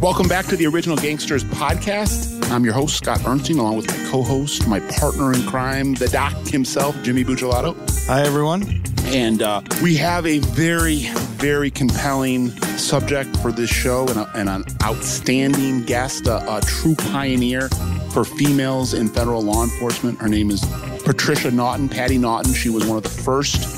Welcome back to the Original Gangsters podcast. I'm your host, Scott Burnstein, along with my co-host, my partner in crime, the doc himself, Jimmy Buccellato. Hi, everyone. And we have a very, very compelling subject for this show and an outstanding guest, a true pioneer for females in federal law enforcement. Her name is Patricia Naughton, Patty Naughton. She was one of the first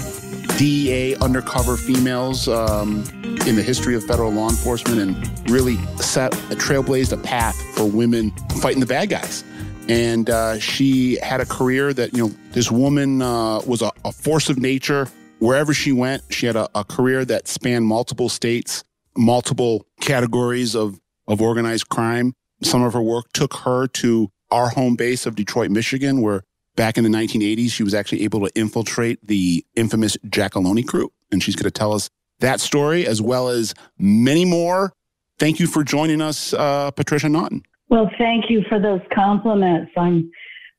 DEA undercover females in the history of federal law enforcement, and really trailblazed a path for women fighting the bad guys. And she had a career that, you know, this woman was a force of nature. Wherever she went, she had a career that spanned multiple states, multiple categories of organized crime. Some of her work took her to our home base of Detroit, Michigan, where back in the 1980s, she was actually able to infiltrate the infamous Giacalone crew. And she's going to tell us that story, as well as many more. Thank you for joining us, Patricia Naughton. Well, thank you for those compliments. I'm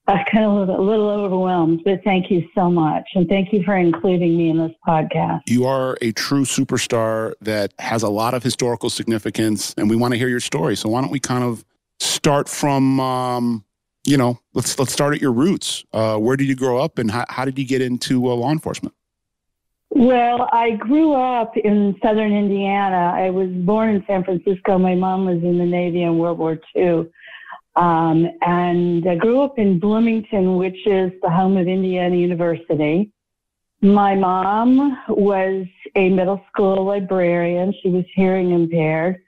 kind of a little overwhelmed, but thank you so much. And thank you for including me in this podcast. You are a true superstar that has a lot of historical significance, and we want to hear your story. So why don't we kind of start from, you know, let's start at your roots. Where did you grow up, and how did you get into law enforcement? Well, I grew up in southern Indiana. I was born in San Francisco. My mom was in the Navy in World War II. And I grew up in Bloomington, which is the home of Indiana University. My mom was a middle school librarian. She was hearing impaired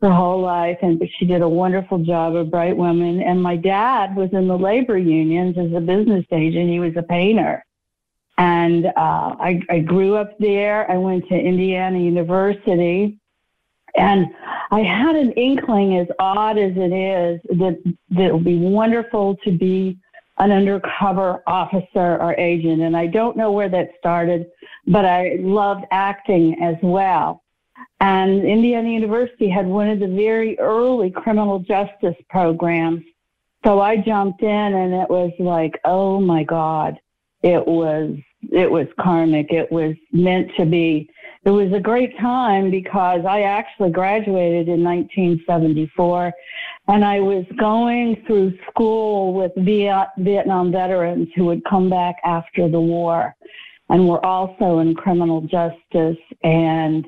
her whole life, but she did a wonderful job, a bright woman. And my dad was in the labor unions as a business agent. He was a painter. And I grew up there. I went to Indiana University, and I had an inkling, as odd as it is, that it would be wonderful to be an undercover officer or agent. And I don't know where that started, but I loved acting as well. And Indiana University had one of the very early criminal justice programs. So I jumped in, and it was like, oh, my God. It was karmic. It was meant to be. It was a great time because I actually graduated in 1974, and I was going through school with Vietnam veterans who had come back after the war and were also in criminal justice. And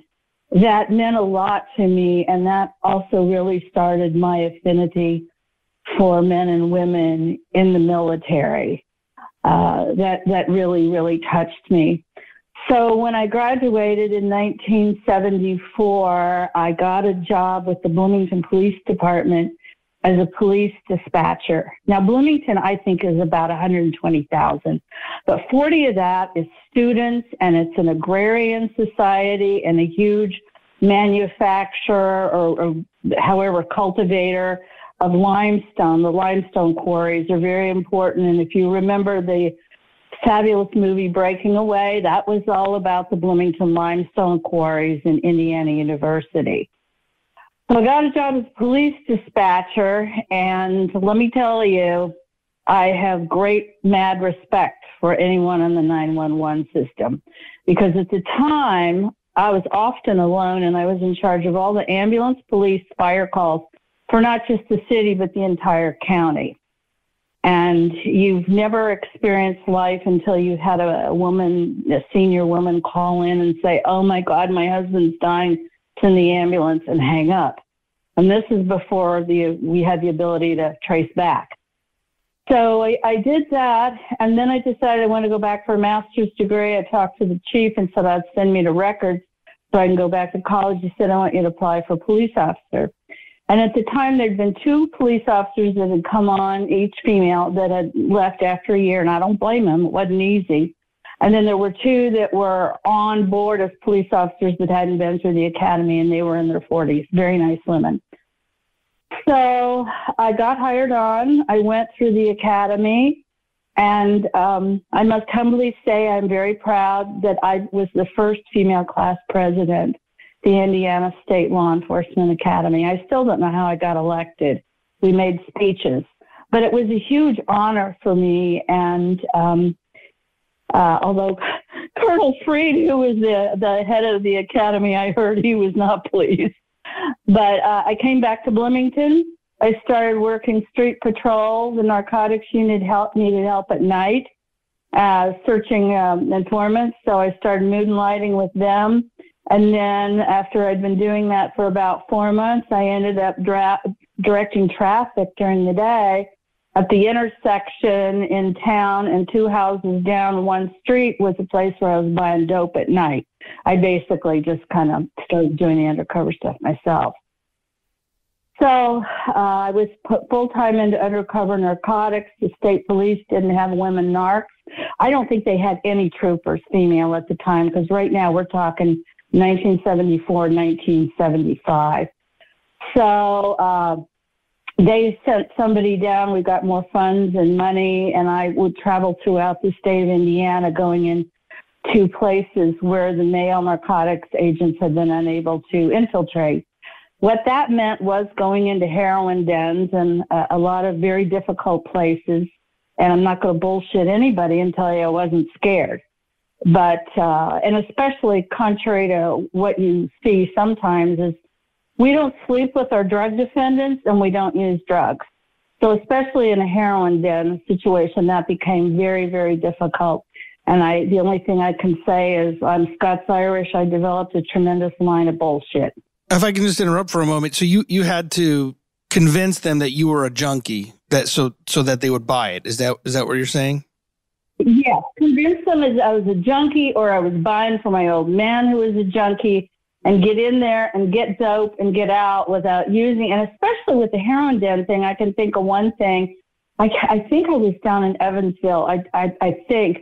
that meant a lot to me. And that also really started my affinity for men and women in the military. That really, really touched me. So when I graduated in 1974, I got a job with the Bloomington Police Department as a police dispatcher. Now, Bloomington, I think, is about 120,000, but 40 of that is students, and it's an agrarian society and a huge manufacturer or however, cultivator of limestone. The limestone quarries are very important. And if you remember the fabulous movie Breaking Away, that was all about the Bloomington limestone quarries in Indiana University. So I got a job as a police dispatcher, and let me tell you, I have great mad respect for anyone in the 911 system, because at the time I was often alone, and I was in charge of all the ambulance, police, fire calls, for not just the city, but the entire county. And you've never experienced life until you've had a senior woman call in and say, oh my God, my husband's dying, send the ambulance, and hang up. And this is before we had the ability to trace back. So I did that. And then I decided I want to go back for a master's degree. I talked to the chief and said, I'd send me to records so I can go back to college. He said, I want you to apply for police officer. And at the time, there'd been two police officers that had come on, each female, that had left after a year, and I don't blame them. It wasn't easy. And then there were two that were on board as police officers that hadn't been through the academy, and they were in their 40s. Very nice women. So I got hired on. I went through the academy, and I must humbly say I'm very proud that I was the first female class president, the Indiana State Law Enforcement Academy. I still don't know how I got elected. We made speeches, but it was a huge honor for me. And although Colonel Freed, who was the head of the academy, I heard he was not pleased. But I came back to Bloomington. I started working street patrol. The narcotics unit needed help at night, searching informants. So I started moonlighting with them. And then after I'd been doing that for about 4 months, I ended up directing traffic during the day at the intersection in town, and 2 houses down one street was a place where I was buying dope at night. I basically just kind of started doing the undercover stuff myself. So I was put full-time into undercover narcotics. The state police didn't have women narcs. I don't think they had any troopers, female, at the time, because right now we're talking 1974, 1975. So they sent somebody down. We got more funds and money, and I would travel throughout the state of Indiana going in to places where the male narcotics agents had been unable to infiltrate. What that meant was going into heroin dens and a lot of very difficult places. And I'm not going to bullshit anybody and tell you I wasn't scared. But, and especially contrary to what you see sometimes is we don't sleep with our drug defendants and we don't use drugs. So especially in a heroin den situation, that became very, very difficult. And the only thing I can say is I'm Scots-Irish. I developed a tremendous line of bullshit. If I can just interrupt for a moment. So you had to convince them that you were a junkie that so that they would buy it. Is that what you're saying? Yes. Convince them as I was a junkie or I was buying for my old man who was a junkie, and get in there and get dope and get out without using. And especially with the heroin den thing, I can think of one thing. I think I was down in Evansville. I think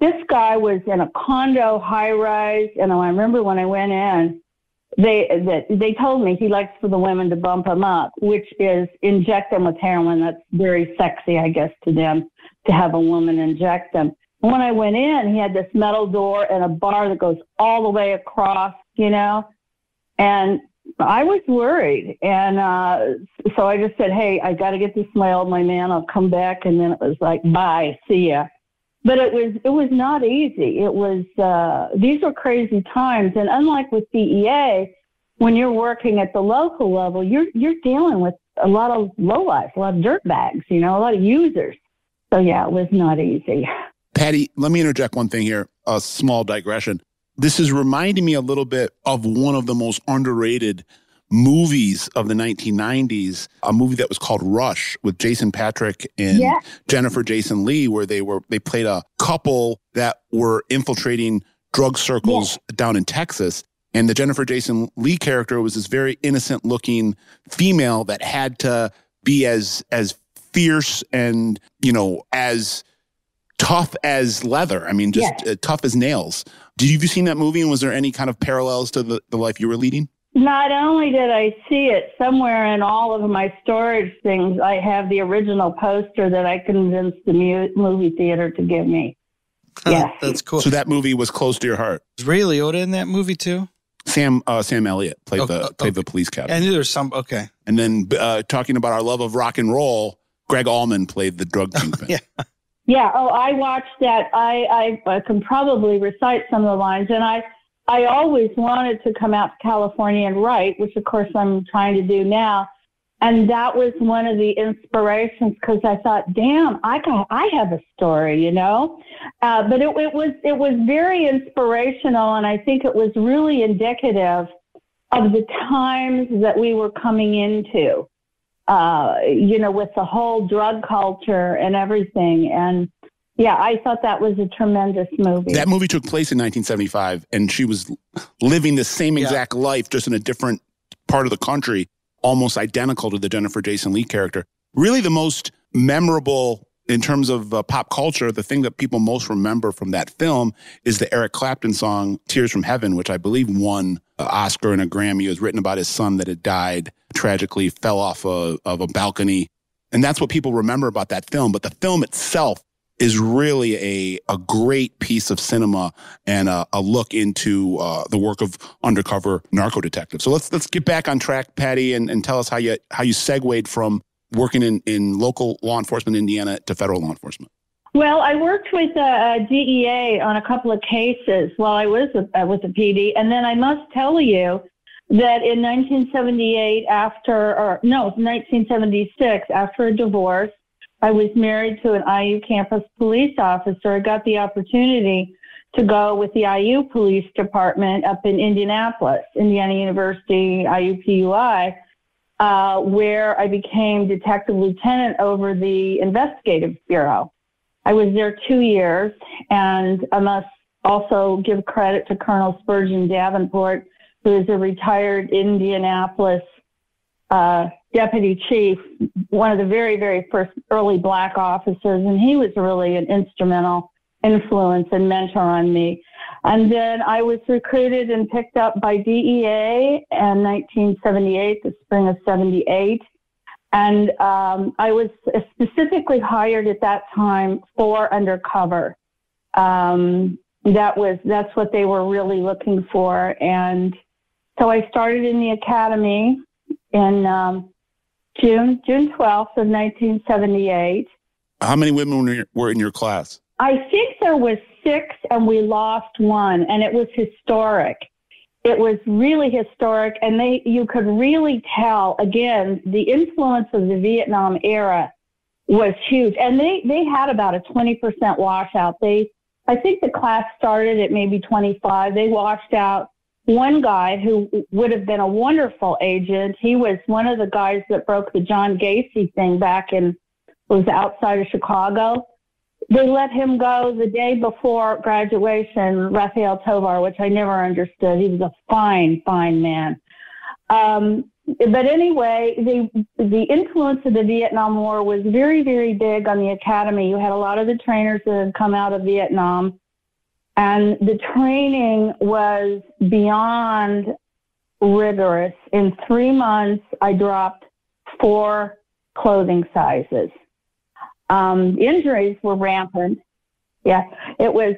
this guy was in a condo high rise. And I remember when I went in, they told me he likes for the women to bump him up, which is inject them with heroin. That's very sexy, I guess, to them to have a woman inject them. And when I went in, he had this metal door and a bar that goes all the way across, you know, and I was worried. And so I just said, hey, I got to get this to my old man. I'll come back. And then it was like, bye, see ya. But it was not easy. It was, these were crazy times. And unlike with DEA, when you're working at the local level, you're dealing with a lot of lowlife, a lot of dirtbags, you know, a lot of users. So yeah, it was not easy. Patty, let me interject one thing here, a small digression. This is reminding me a little bit of one of the most underrated movies of the 1990s, a movie that was called Rush with Jason Patrick and Jennifer Jason Leigh, where they played a couple that were infiltrating drug circles down in Texas. And the Jennifer Jason Leigh character was this very innocent looking female that had to be as fierce and, you know, as tough as leather. I mean, just tough as nails. Have you seen that movie? And was there any kind of parallels to the life you were leading? Not only did I see it, somewhere in all of my storage things, I have the original poster that I convinced the movie theater to give me. Oh, yeah, that's cool. So that movie was close to your heart. Is Ray Liotta in that movie too? Sam Elliott played the police captain. I knew there was some. Okay. And then talking about our love of rock and roll, Greg Allman played the drug kingpin. Yeah. Oh, I watched that. I can probably recite some of the lines, and I always wanted to come out to California and write, which, of course, I'm trying to do now. And that was one of the inspirations because I thought, damn, I have a story, you know. But it was very inspirational, and I think it was really indicative of the times that we were coming into, you know, with the whole drug culture and everything. And yeah, I thought that was a tremendous movie. That movie took place in 1975, and she was living the same exact life, just in a different part of the country, almost identical to the Jennifer Jason Leigh character. Really the most memorable, in terms of pop culture, the thing that people most remember from that film is the Eric Clapton song, Tears from Heaven, which I believe won an Oscar and a Grammy. It was written about his son that had died, tragically fell off of a balcony. And that's what people remember about that film. But the film itself is really a great piece of cinema and a look into the work of undercover narco detectives. So let's get back on track, Patty, and tell us how you segued from working in local law enforcement in Indiana to federal law enforcement. Well, I worked with DEA on a couple of cases while I was with the PD, and then I must tell you that in 1978, after, or no, 1976, after a divorce, I was married to an IU campus police officer. I got the opportunity to go with the IU Police Department up in Indianapolis, Indiana University, IUPUI, where I became detective lieutenant over the investigative bureau. I was there 2 years, and I must also give credit to Colonel Spurgeon Davenport, who is a retired Indianapolis deputy chief, one of the very, very first early black officers, and he was really an instrumental influence and mentor on me. And then I was recruited and picked up by DEA in 1978, the spring of 78. And I was specifically hired at that time for undercover. That's what they were really looking for. And so I started in the academy in June 12th of 1978. How many women were in your class? I think there was 6 and we lost 1, and it was historic. It was really historic, and you could really tell, again, the influence of the Vietnam era was huge. And they had about a 20% washout. I think the class started at maybe 25. They washed out one guy who would have been a wonderful agent. He was one of the guys that broke the John Gacy thing back in, was outside of Chicago. They let him go the day before graduation, Rafael Tovar, which I never understood. He was a fine, fine man. But anyway, the influence of the Vietnam War was very, very big on the academy. You had a lot of the trainers that had come out of Vietnam, and the training was beyond rigorous. In 3 months, I dropped 4 clothing sizes. Injuries were rampant. Yeah, it was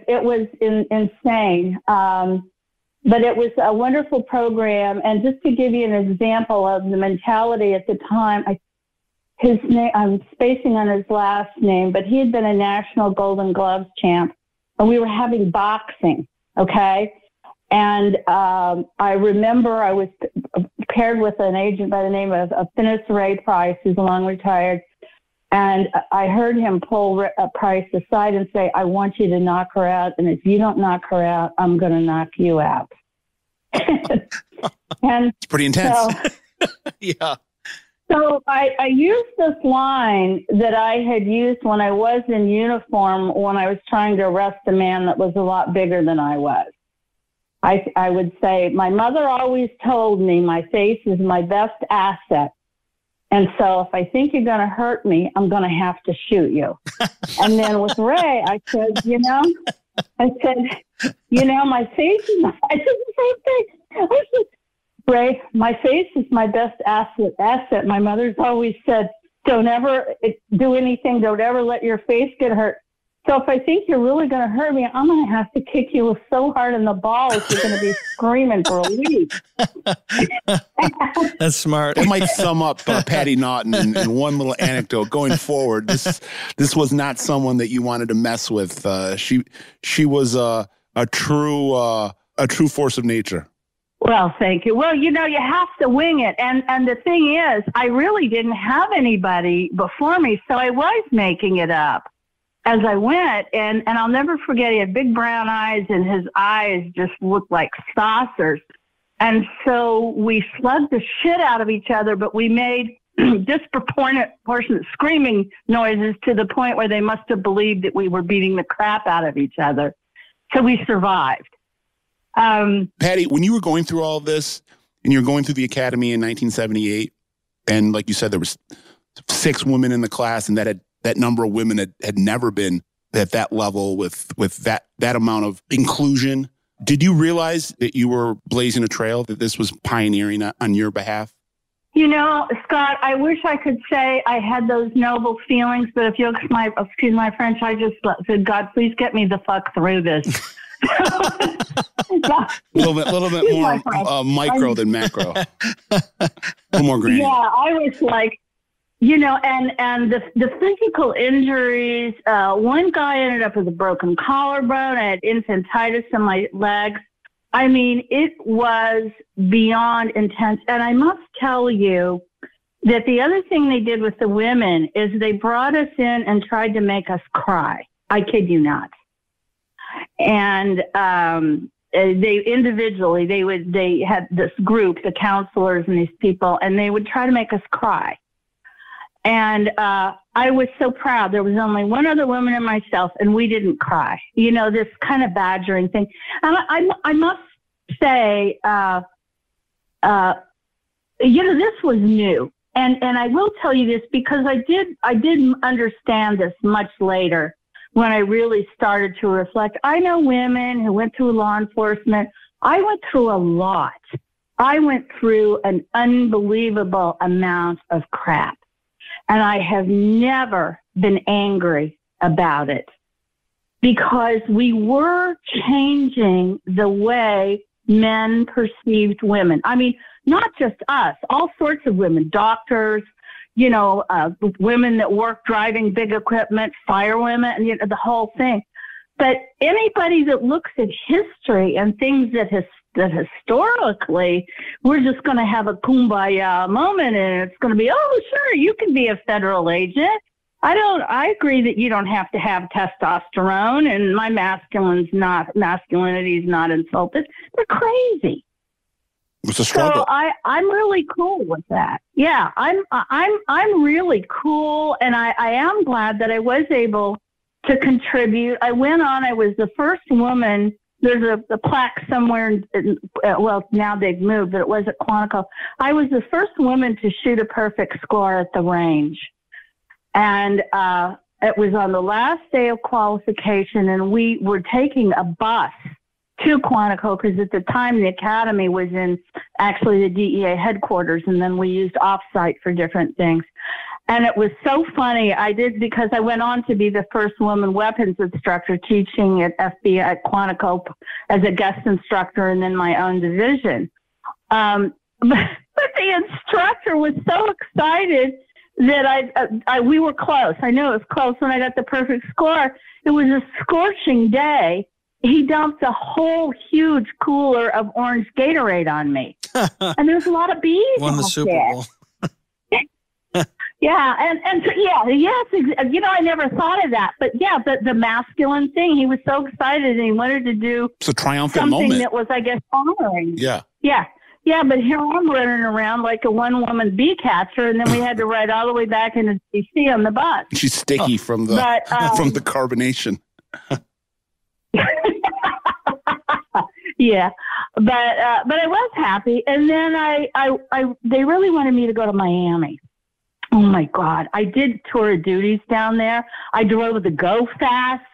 insane. But it was a wonderful program. And just to give you an example of the mentality at the time, his name, I'm spacing on his last name, but he had been a national Golden Gloves champ, and we were having boxing. Okay. And I remember I was paired with an agent by the name of Finnis Ray Price, who's long retired. And I heard him pull Price aside and say, I want you to knock her out. And if you don't knock her out, I'm going to knock you out. And it's pretty intense. So, yeah. So I used this line that I had used when I was in uniform, when I was trying to arrest a man that was a lot bigger than I was. I would say, my mother always told me my face is my best asset. And so if I think you're going to hurt me, I'm going to have to shoot you. And then with Ray, I said, my face is my, I said the same thing. I said, Ray, my face is my best asset. My mother's always said, don't ever do anything. Don't ever let your face get hurt. So if I think you're really going to hurt me, I'm going to have to kick you so hard in the balls you're going to be screaming for a week. That's smart. It might sum up Patty Naughton in one little anecdote. Going forward, this was not someone that you wanted to mess with. She was a true force of nature. Well, thank you. Well, you have to wing it. And the thing is, I really didn't have anybody before me, so I was making it up as I went, and I'll never forget, he had big brown eyes, and his eyes just looked like saucers. And so we slugged the shit out of each other, but we made disproportionate screaming noises to the point where they must have believed that we were beating the crap out of each other. So we survived. Patty, when you were going through all this, and you're going through the academy in 1978, and like you said, there was 6 women in the class, and that number of women had never been at that level with that amount of inclusion. Did you realize that you were blazing a trail, that this was pioneering on your behalf? Scott, I wish I could say I had those noble feelings, but if you'll excuse my French, I just said, God, please get me the fuck through this. a little bit more micro than macro. A little more grainy. Yeah, I was like, and the physical injuries, one guy ended up with a broken collarbone. I had infantitis in my legs. I mean, it was beyond intense. And I must tell you that the other thing they did with the women is they brought us in and tried to make us cry. I kid you not. And they individually, they had this group, the counselors and these people, and they would try to make us cry. And I was so proud. There was only one other woman and myself, and we didn't cry. You know, this kind of badgering thing. And I must say, you know, this was new. And I will tell you this because I did understand this much later when I really started to reflect. I know women who went through law enforcement. I went through a lot. I went through an unbelievable amount of crap. And I have never been angry about it because we were changing the way men perceived women. I mean, not just us, all sorts of women, doctors, you know, women that work driving big equipment, fire women, and you know, the whole thing. But anybody that looks at history and things that historically we're just going to have a kumbaya moment and it's going to be, oh, sure, you can be a federal agent. I agree that you don't have to have testosterone and my masculinity is not insulted. They're crazy. It's a struggle. So I'm really cool with that. Yeah, I'm really cool. And I am glad that I was able to contribute. I went on, I was the first woman. There's a plaque somewhere, well, now they've moved, but it was at Quantico. I was the first woman to shoot a perfect score at the range. And it was on the last day of qualification, and we were taking a bus to Quantico because at the time the academy was in actually the DEA headquarters, and then we used offsite for different things. And it was so funny. I did because I went on to be the first woman weapons instructor teaching at FBI at Quantico as a guest instructor and then my own division. But the instructor was so excited that we were close. I knew it was close when I got the perfect score. It was a scorching day. He dumped a whole huge cooler of orange Gatorade on me. And there was a lot of bees. Won the Super Bowl. Yeah. And yeah, yes. You know, I never thought of that, but yeah, the masculine thing, he was so excited and he wanted to do it's a triumphant something moment. That was, I guess, honoring. Yeah. Yeah. Yeah. But here I'm running around like a one woman bee catcher. And then we had to ride all the way back into DC on the bus. She's sticky from the carbonation. Yeah. But I was happy. And then they really wanted me to go to Miami. Oh, my God. I did tour of duties down there. I drove the go-fasts,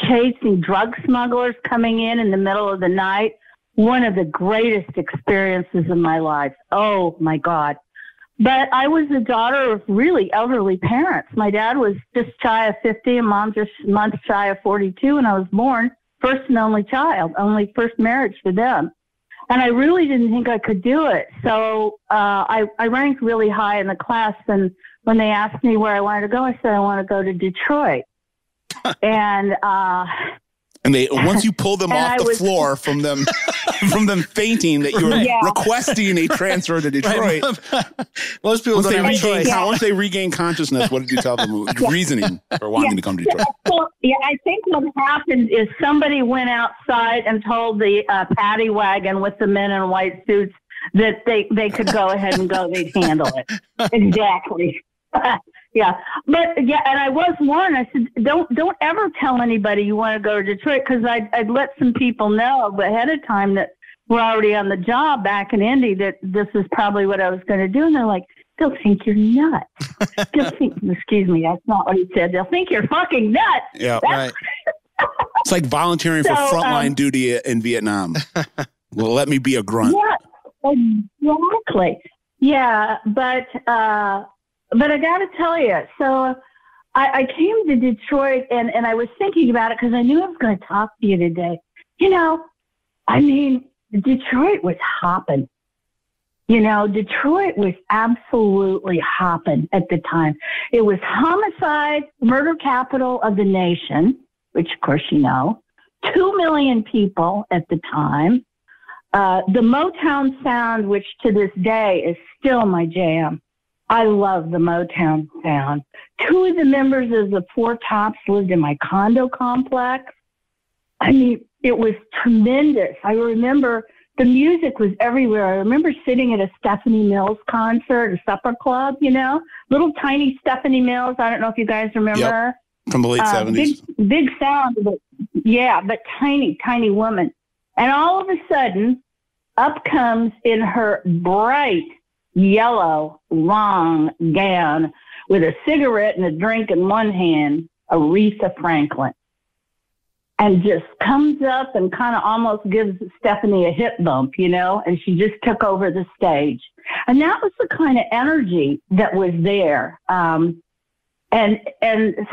chasing drug smugglers coming in the middle of the night. One of the greatest experiences of my life. Oh, my God. But I was the daughter of really elderly parents. My dad was just shy of 50 and mom just months shy of 42 when I was born. First and only child, only first marriage to them. And I really didn't think I could do it. So I ranked really high in the class. And when they asked me where I wanted to go, I said, I want to go to Detroit. And they once you pull them off floor from them fainting that you were requesting a transfer to Detroit. Most people don't have a choice. Once they regain consciousness, what did you tell them? Reasoning for wanting to come to Detroit. Well, yeah, I think what happened is somebody went outside and told the paddy wagon with the men in white suits that they could go ahead and go. They'd handle it. Exactly. Yeah. But yeah. And I was warned. I said, don't ever tell anybody you want to go to Detroit. Cause I'd let some people know ahead of time that we're already on the job back in Indy that this is probably what I was going to do. And they're like, they'll think you're nuts. Excuse me. That's not what he said. They'll think you're fucking nuts. Yeah. Right. It's like volunteering for frontline duty in Vietnam. Well, let me be a grunt. Yeah, exactly. Yeah. But I got to tell you, so I came to Detroit and I was thinking about it because I knew I was going to talk to you today. You know, I mean, Detroit was hopping. You know, Detroit was absolutely hopping at the time. It was homicide, murder capital of the nation, which, of course, you know, 2 million people at the time. The Motown sound, which to this day is still my jam. I love the Motown sound. Two of the members of the Four Tops lived in my condo complex. I mean, it was tremendous. I remember the music was everywhere. I remember sitting at a Stephanie Mills concert, a supper club, you know, little tiny Stephanie Mills. I don't know if you guys remember her. From the late 70s. Big sound, but yeah, but tiny, tiny woman. And all of a sudden, up comes in her bright yellow long gown with a cigarette and a drink in one hand, Aretha Franklin. And just comes up and kind of almost gives Stephanie a hip bump, you know, and she just took over the stage. And that was the kind of energy that was there. And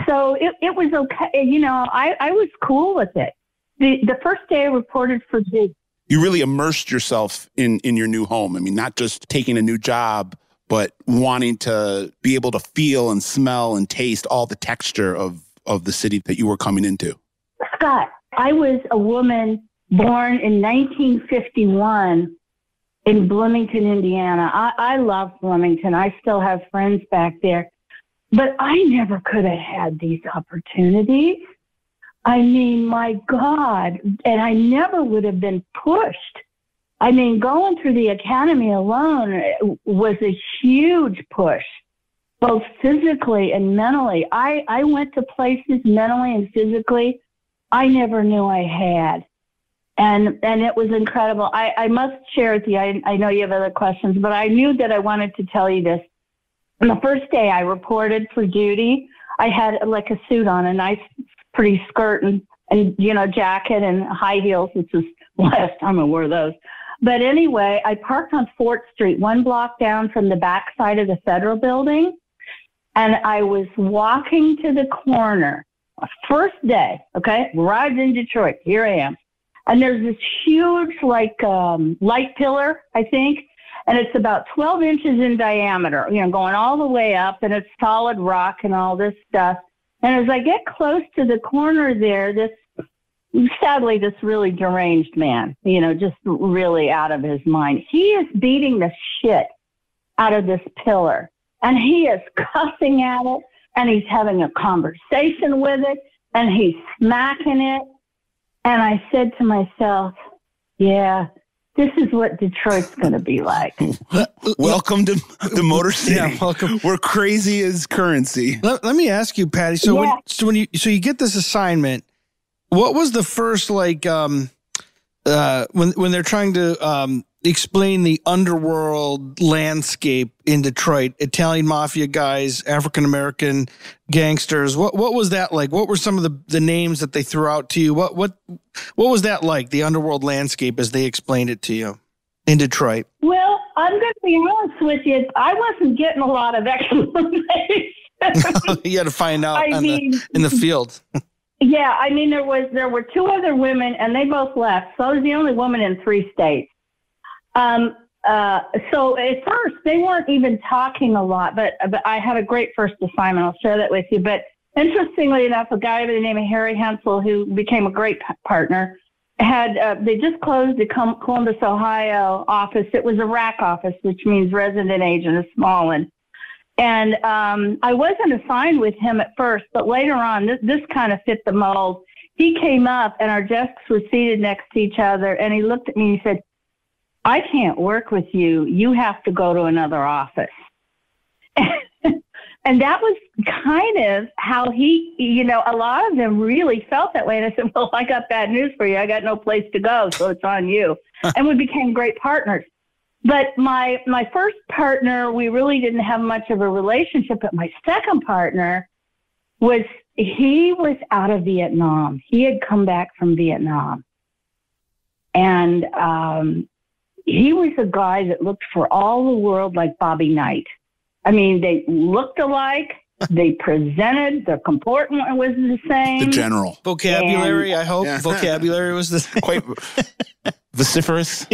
so it was okay. You know, I was cool with it. The first day I reported for G. You really immersed yourself in your new home. I mean, not just taking a new job, but wanting to be able to feel and smell and taste all the texture of the city that you were coming into. Scott, I was a woman born in 1951 in Bloomington, Indiana. I love Bloomington. I still have friends back there. But I never could have had these opportunities. I mean, my God, and I never would have been pushed. I mean, going through the academy alone was a huge push, both physically and mentally. I went to places mentally and physically I never knew I had. And it was incredible. I must share with you, I know you have other questions, but I knew that I wanted to tell you this. On the first day I reported for duty, I had like a suit on, a nice pretty skirt and you know, jacket and high heels, which is last time I wore those. But anyway, I parked on 4th Street, one block down from the backside of the federal building. And I was walking to the corner. First day, okay, arrived in Detroit. Here I am. And there's this huge, like, light pillar, I think. And it's about 12 inches in diameter, you know, going all the way up. And it's solid rock and all this stuff. And as I get close to the corner there, sadly, this really deranged man, you know, just really out of his mind. He is beating the shit out of this pillar. And he is cussing at it. And he's having a conversation with it, and he's smacking it. And I said to myself, yeah, this is what Detroit's going to be like. Welcome to the Motor City. Yeah, welcome. We're crazy as currency. Let me ask you, Patty. So, yeah. when you get this assignment, what was the first, like, when they're trying to explain the underworld landscape in Detroit, Italian mafia guys, African-American gangsters. What was that like? What were some of the names that they threw out to you? What was that like, the underworld landscape as they explained it to you in Detroit? Well, I'm going to be honest with you. I wasn't getting a lot of explanation. You had to find out in the field. Yeah. I mean, there were two other women and they both left. So I was the only woman in three states. So at first they weren't even talking a lot, but I had a great first assignment. I'll share that with you. But interestingly enough, a guy by the name of Harry Hensel, who became a great partner, they just closed the Columbus, Ohio office. It was a RAC office, which means resident agent, a small one. And, I wasn't assigned with him at first, but later on, this kind of fit the mold. He came up and our desks were seated next to each other. And he looked at me and he said, I can't work with you. You have to go to another office. And that was kind of how he, you know, a lot of them really felt that way. And I said, well, I got bad news for you. I got no place to go. So it's on you. And we became great partners. But my first partner, we really didn't have much of a relationship. But my second partner he was out of Vietnam. He had come back from Vietnam. And, he was a guy that looked for all the world like Bobby Knight. I mean, they looked alike. They presented. Their comportment was the same. The general. Vocabulary, and, I hope. Yeah. Vocabulary was the same. Quite vociferous.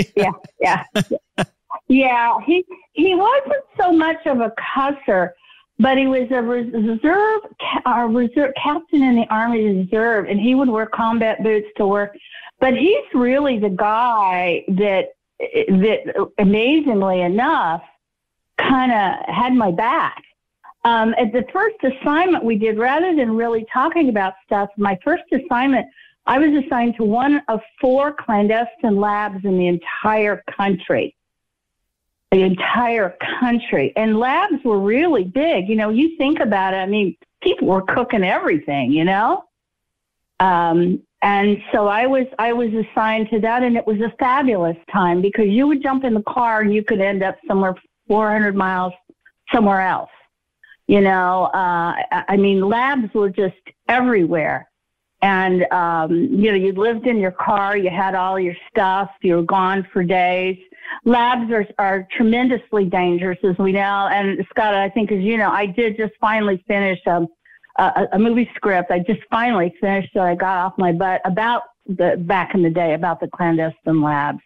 Yeah. He wasn't so much of a cusser, But he was a reserve captain in the Army Reserve, and he would wear combat boots to work. But he's really the guy that amazingly enough, kind of had my back. At the first assignment we did, rather than really talking about stuff, my first assignment, I was assigned to one of four clandestine labs in the entire country. The entire country. And labs were really big. You know, you think about it. I mean, people were cooking everything, you know? And so I was assigned to that, and it was a fabulous time because you would jump in the car and you could end up somewhere 400 miles somewhere else. You know, I mean, labs were just everywhere. And, you know, you lived in your car, you had all your stuff, you were gone for days. Labs are tremendously dangerous, as we know. And Scott, I think, as you know, I did just finally finish a movie script. I just finally finished, so I got off my butt about back in the day about the clandestine labs.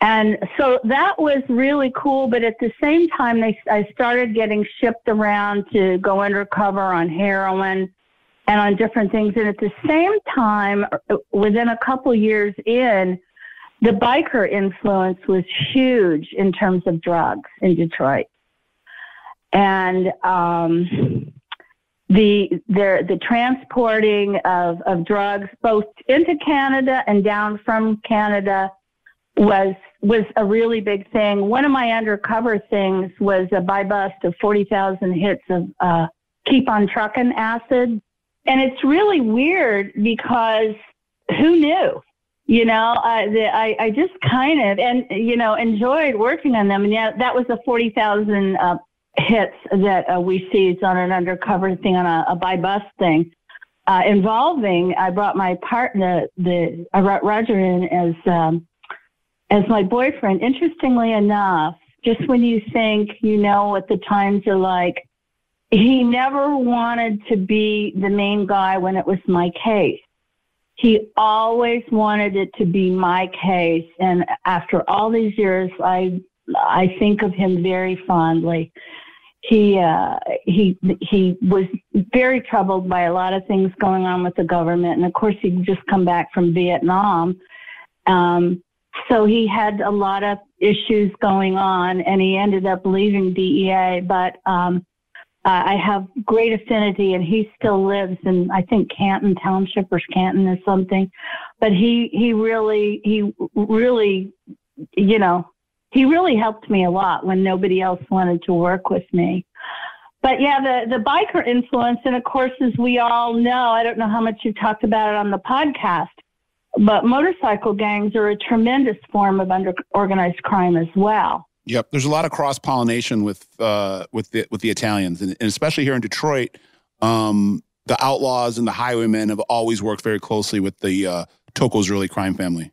And so that was really cool. But at the same time, I started getting shipped around to go undercover on heroin and on different things. And at the same time, within a couple years in, the biker influence was huge in terms of drugs in Detroit. And the transporting of drugs both into Canada and down from Canada was a really big thing. One of my undercover things was a buy-bust of 40,000 hits of Keep on Truckin' acid. And it's really weird because who knew? You know, I just kind of, and, you know, enjoyed working on them. And yeah, that was the 40,000 hits that we seized on an undercover thing, on a buy-bus thing involving, I brought my partner, I brought Roger in as my boyfriend. Interestingly enough, just when you think, you know, what the times are like, he never wanted to be the main guy when it was my case. He always wanted it to be my case. And after all these years, I think of him very fondly. He was very troubled by a lot of things going on with the government. And of course, he'd just come back from Vietnam. So he had a lot of issues going on, and he ended up leaving DEA, but, I have great affinity, and he still lives in, I think, Canton Township or Canton or something. But he really, you know, he really helped me a lot when nobody else wanted to work with me. But yeah, the biker influence, and of course, as we all know, I don't know how much you've talked about it on the podcast, but motorcycle gangs are a tremendous form of organized crime as well. Yep, there's a lot of cross-pollination with the Italians, and especially here in Detroit, the Outlaws and the Highwaymen have always worked very closely with the Tocco Zerilli crime family.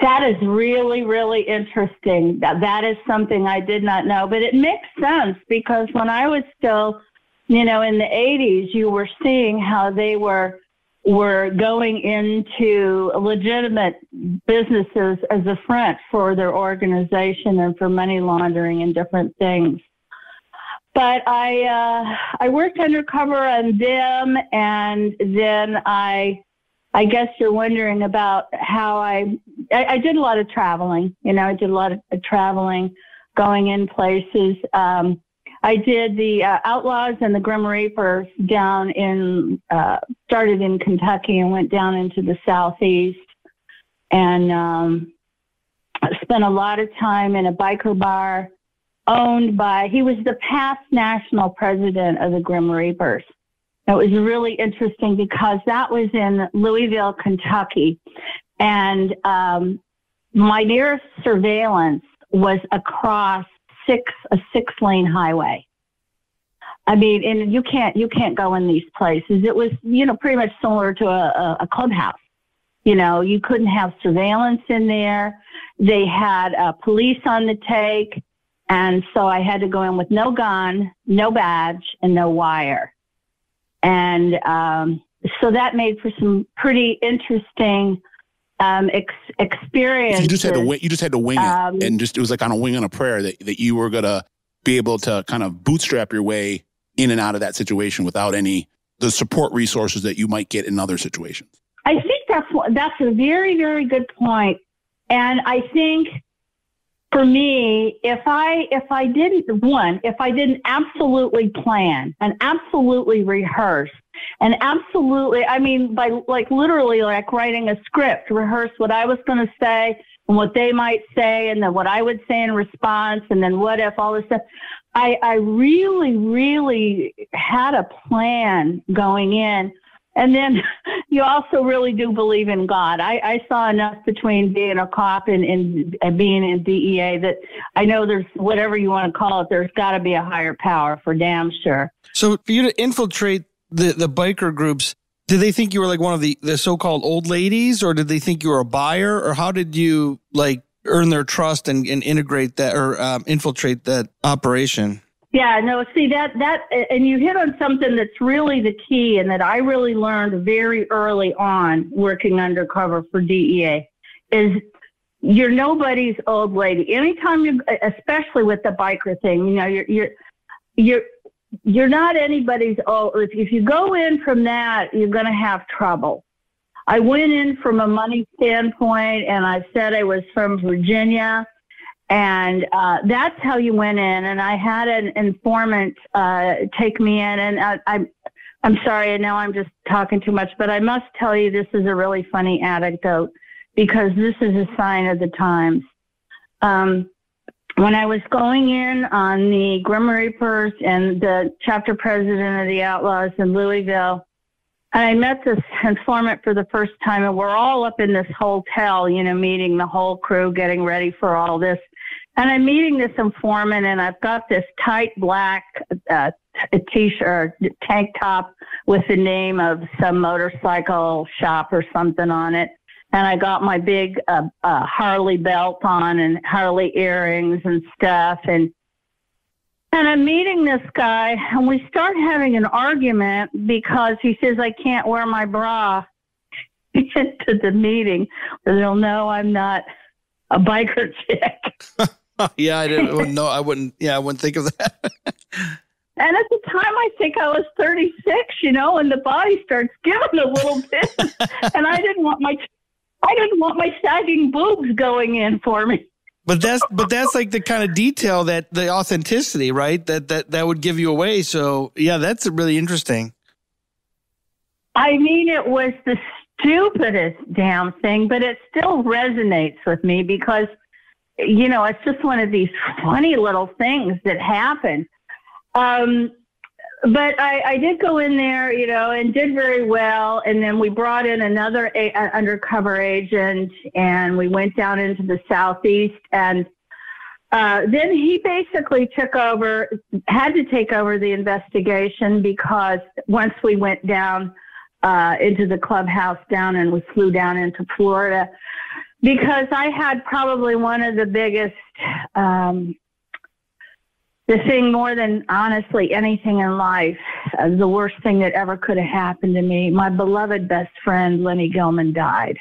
That is really, really interesting. That is something I did not know, but it makes sense because when I was still, you know, in the 80s, you were seeing how they were going into legitimate businesses as a front for their organization and for money laundering and different things. But I worked undercover on them, and then I guess you're wondering about how I did a lot of traveling. You know, I did a lot of traveling, going in places. I did the Outlaws and the Grim Reapers started in Kentucky and went down into the Southeast, and spent a lot of time in a biker bar he was the past national president of the Grim Reapers. It was really interesting because that was in Louisville, Kentucky. And my nearest surveillance was across a 6-lane highway. I mean, and you can't go in these places. It was, you know, pretty much similar to a clubhouse. You know, you couldn't have surveillance in there. They had police on the take, and so I had to go in with no gun, no badge, and no wire. And so that made for some pretty interesting experience. So you just had to wing it, and just it was like on a wing on a prayer that you were gonna be able to kind of bootstrap your way in and out of that situation without any, the support resources that you might get in other situations? I think that's a very, very good point. And I think for me, if I didn't absolutely plan and absolutely rehearse and absolutely, I mean, by like literally like writing a script, rehearse what I was going to say and what they might say and then what I would say in response and then what if, all this stuff. I really, really had a plan going in. And then you also really do believe in God. I saw enough between being a cop and being in DEA that I know there's, whatever you want to call it, there's got to be a higher power for damn sure. So for you to infiltrate the biker groups, did they think you were like one of the so-called old ladies, or did they think you were a buyer, or how did you like earn their trust and integrate that or infiltrate that operation? Yeah, no, see that, and you hit on something that's really the key and that I really learned very early on working undercover for DEA is you're nobody's old lady. Anytime you, especially with the biker thing, you know, you're not anybody's old. If you go in from that, you're going to have trouble. I went in from a money standpoint, and I said I was from Virginia. And that's how you went in. And I had an informant take me in. And I'm sorry, I know I'm just talking too much, but I must tell you this is a really funny anecdote because this is a sign of the times. When I was going in on the Grim Reapers and the chapter president of the Outlaws in Louisville, and I met this informant for the first time, and we're all up in this hotel, you know, meeting the whole crew, getting ready for all this. And I'm meeting this informant, and I've got this tight black t-shirt, tank top with the name of some motorcycle shop or something on it. And I got my big Harley belt on and Harley earrings and stuff. And I'm meeting this guy, and we start having an argument because he says I can't wear my bra to the meeting, or they'll know I'm not a biker chick. Yeah, I didn't know. I wouldn't. Yeah, I wouldn't think of that. And at the time, I think I was 36, you know, and the body starts giving a little bit, and I didn't want my sagging boobs going in for me. But that's like the kind of detail that the authenticity, right? That would give you away. So yeah, that's really interesting. I mean, it was the stupidest damn thing, but it still resonates with me because, you know, it's just one of these funny little things that happen. But I did go in there, you know, and did very well. And then we brought in another undercover agent, and we went down into the southeast. And then he basically had to take over the investigation because once we went down into the clubhouse down and we flew down into Florida, because I had probably one of the biggest the thing more than, honestly, anything in life, the worst thing that ever could have happened to me, my beloved best friend, Lenny Gilman, died.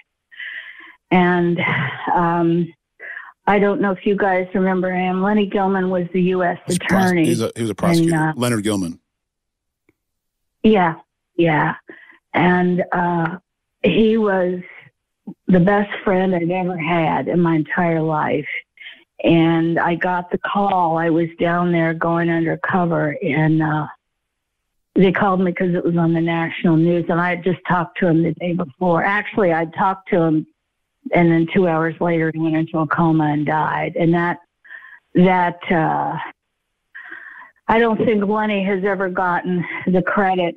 And I don't know if you guys remember him. Lenny Gilman was the U.S. attorney. He was a prosecutor. And, Leonard Gilman. Yeah. And he was the best friend I'd ever had in my entire life. And I got the call. I was down there going undercover, and they called me because it was on the national news. And I had just talked to him the day before. Actually, I talked to him, and then 2 hours later, he went into a coma and died. And that I don't think Lenny has ever gotten the credit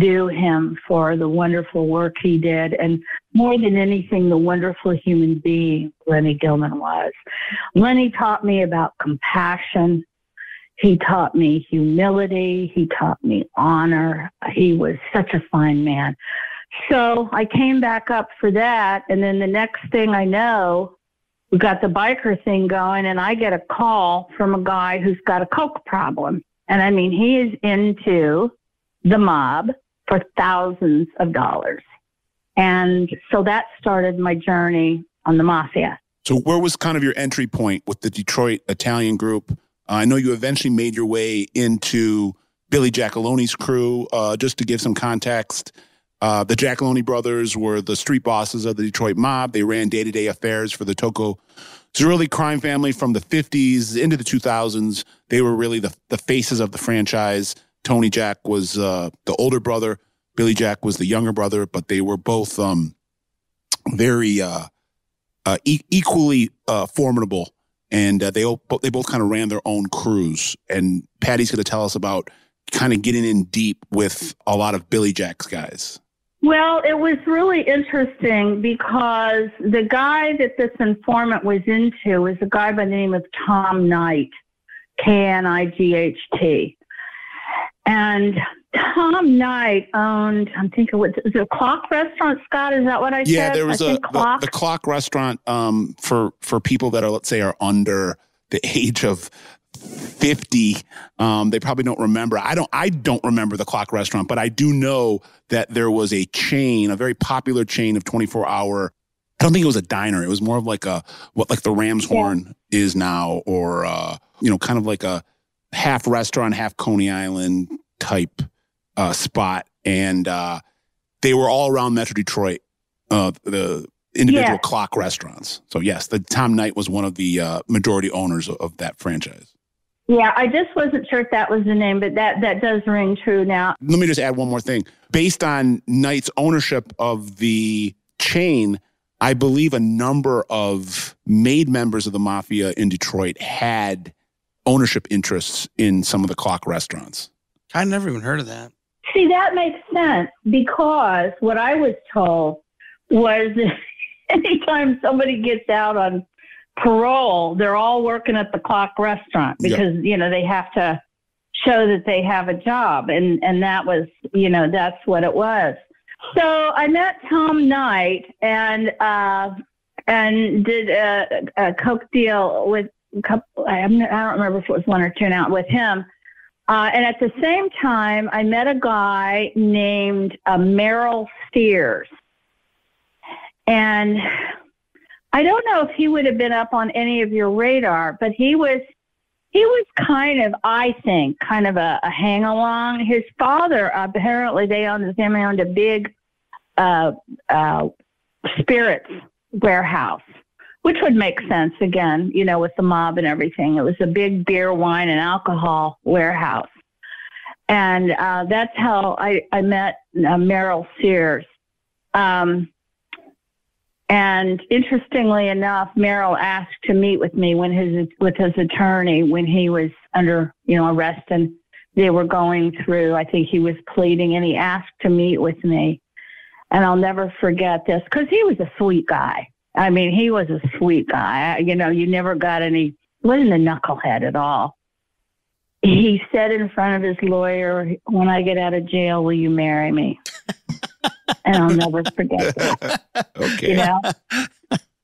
due him for the wonderful work he did, and more than anything, the wonderful human being Lenny Gilman was. Lenny taught me about compassion. He taught me humility. He taught me honor. He was such a fine man. So I came back up for that, and then the next thing I know, we got the biker thing going, and I get a call from a guy who's got a coke problem. And I mean, he is into the mob for thousands of dollars. And so that started my journey on the mafia. So where was kind of your entry point with the Detroit Italian group? I know you eventually made your way into Billy Giacalone's crew. Just to give some context, the Giacalone brothers were the street bosses of the Detroit mob. They ran day-to-day affairs for the Tocco Zerilli crime family from the 50s into the 2000s. They were really the faces of the franchise. Tony Jack was the older brother. Billy Jack was the younger brother, but they were both very equally formidable. And they both kind of ran their own crews. And Patty's going to tell us about kind of getting in deep with a lot of Billy Jack's guys. Well, it was really interesting because the guy that this informant was into is a guy by the name of Tom Knight, K-N-I-G-H-T. And Tom Knight owned, I'm thinking, what is it, a Clock Restaurant, Scott? Is that what I said? Yeah, there was the Clock Restaurant for people that are, let's say, are under the age of 50. They probably don't remember. I don't remember the Clock Restaurant, but I do know that there was a chain, a very popular chain of 24-hour. I don't think it was a diner. It was more of like like the Ram's Horn is now, or kind of like a half restaurant, half Coney Island type spot. And they were all around Metro Detroit, the individual clock restaurants. So yes, the Tom Knight was one of the majority owners of that franchise. Yeah, I just wasn't sure if that was the name, but that does ring true now. Let me just add one more thing. Based on Knight's ownership of the chain, I believe a number of made members of the mafia in Detroit had ownership interests in some of the clock restaurants. I never even heard of that. See, that makes sense, because what I was told was anytime somebody gets out on parole, they're all working at the Clock Restaurant because, they have to show that they have a job. And that was, that's what it was. So I met Tom Knight and did a coke deal with a couple, I don't remember if it was 1 or 2 now with him. And at the same time, I met a guy named Meryl Steers. And I don't know if he would have been up on any of your radar, but he was kind of, I think, kind of a hang along. His father, apparently the family owned a big spirits warehouse, which would make sense again, with the mob and everything. It was a big beer, wine, and alcohol warehouse. And that's how I met Meryl Steers. And interestingly enough, Meryl asked to meet with me with his attorney when he was under, arrest, and they were going through, I think he was pleading, and he asked to meet with me. And I'll never forget this, because he was a sweet guy. I mean, he was a sweet guy. You never got any, wasn't a knucklehead at all. He said in front of his lawyer, "When I get out of jail, will you marry me?" And I'll never forget that. Okay.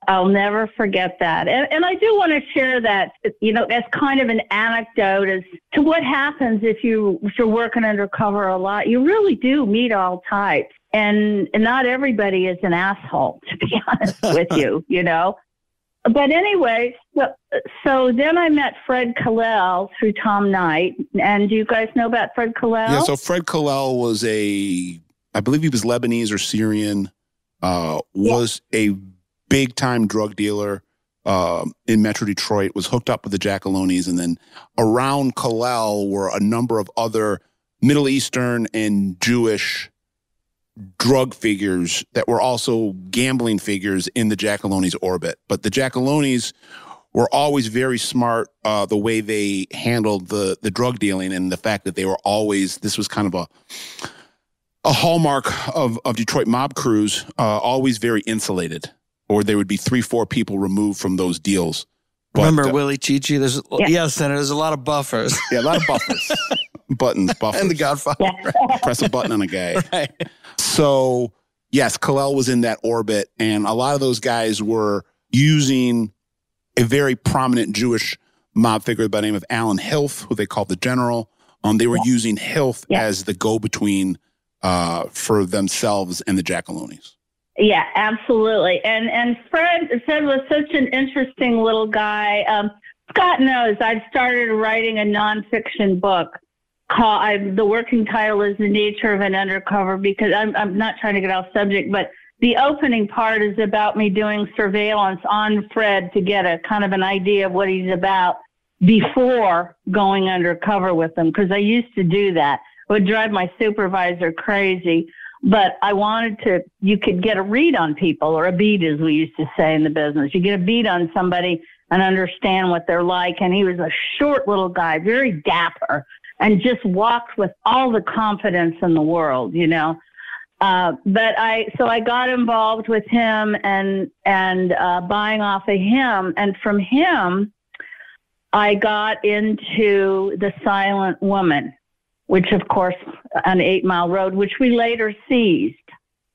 I'll never forget that. And I do want to share that, as kind of an anecdote as to what happens if you're working undercover a lot. You really do meet all types. And not everybody is an asshole, to be honest with you, But anyway, so then I met Fred Kalel through Tom Knight. And do you guys know about Fred Kalel? Yeah, so Fred Kalel was I believe he was Lebanese or Syrian, was a big-time drug dealer in Metro Detroit, was hooked up with the Giacalones, and then around Kalel were a number of other Middle Eastern and Jewish drug figures that were also gambling figures in the Giacalones' orbit. But the Giacalones were always very smart the way they handled the drug dealing, and the fact that they were always, this was kind of a hallmark of Detroit mob crews, always very insulated, or there would be 3-4 people removed from those deals. But, remember Willie Chichi? Senator, there's a lot of buffers. Yeah, a lot of buffers. Buttons, buffers. And the Godfather. Right? Press a button on a guy. Right. So, yes, Kalel was in that orbit, and a lot of those guys were using a very prominent Jewish mob figure by the name of Alan Hilf, who they called the General. They were using Hilf as the go-between for themselves and the Giacalones. Yeah, absolutely. And Fred was such an interesting little guy. Scott knows I'd started writing a nonfiction book the working title is The Nature of an Undercover, because I'm not trying to get off subject, but the opening part is about me doing surveillance on Fred to get a kind of an idea of what he's about before going undercover with him, because I used to do that. It would drive my supervisor crazy, but I wanted to, you could get a read on people, or a beat as we used to say in the business. You get a beat on somebody and understand what they're like. And he was a short little guy, very dapper, and just walked with all the confidence in the world, you know. So I got involved with him and buying off of him. And from him, I got into The Silent Woman, which, of course, an 8 Mile Road, which we later seized.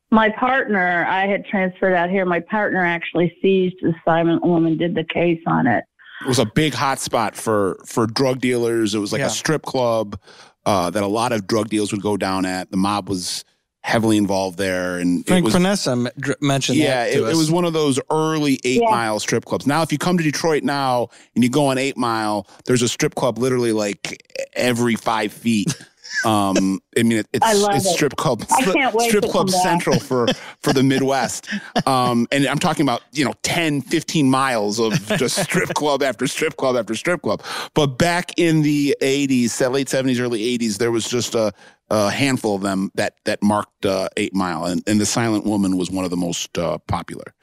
My partner, I had transferred out here. My partner actually seized The Silent Woman, did the case on it. It was a big hot spot for drug dealers. It was like a strip club that a lot of drug deals would go down at. The mob was heavily involved there. And Frank Panessa mentioned that to us. It was one of those early 8 Mile strip clubs. Now, if you come to Detroit now and you go on 8 Mile, there's a strip club literally like every 5 feet. I mean, it's strip club, central for the Midwest. And I'm talking about, 10, 15 miles of just strip club after strip club after strip club. But back in the 80s, late 70s, early 80s, there was just a handful of them that marked 8 Mile. And The Silent Woman was one of the most popular.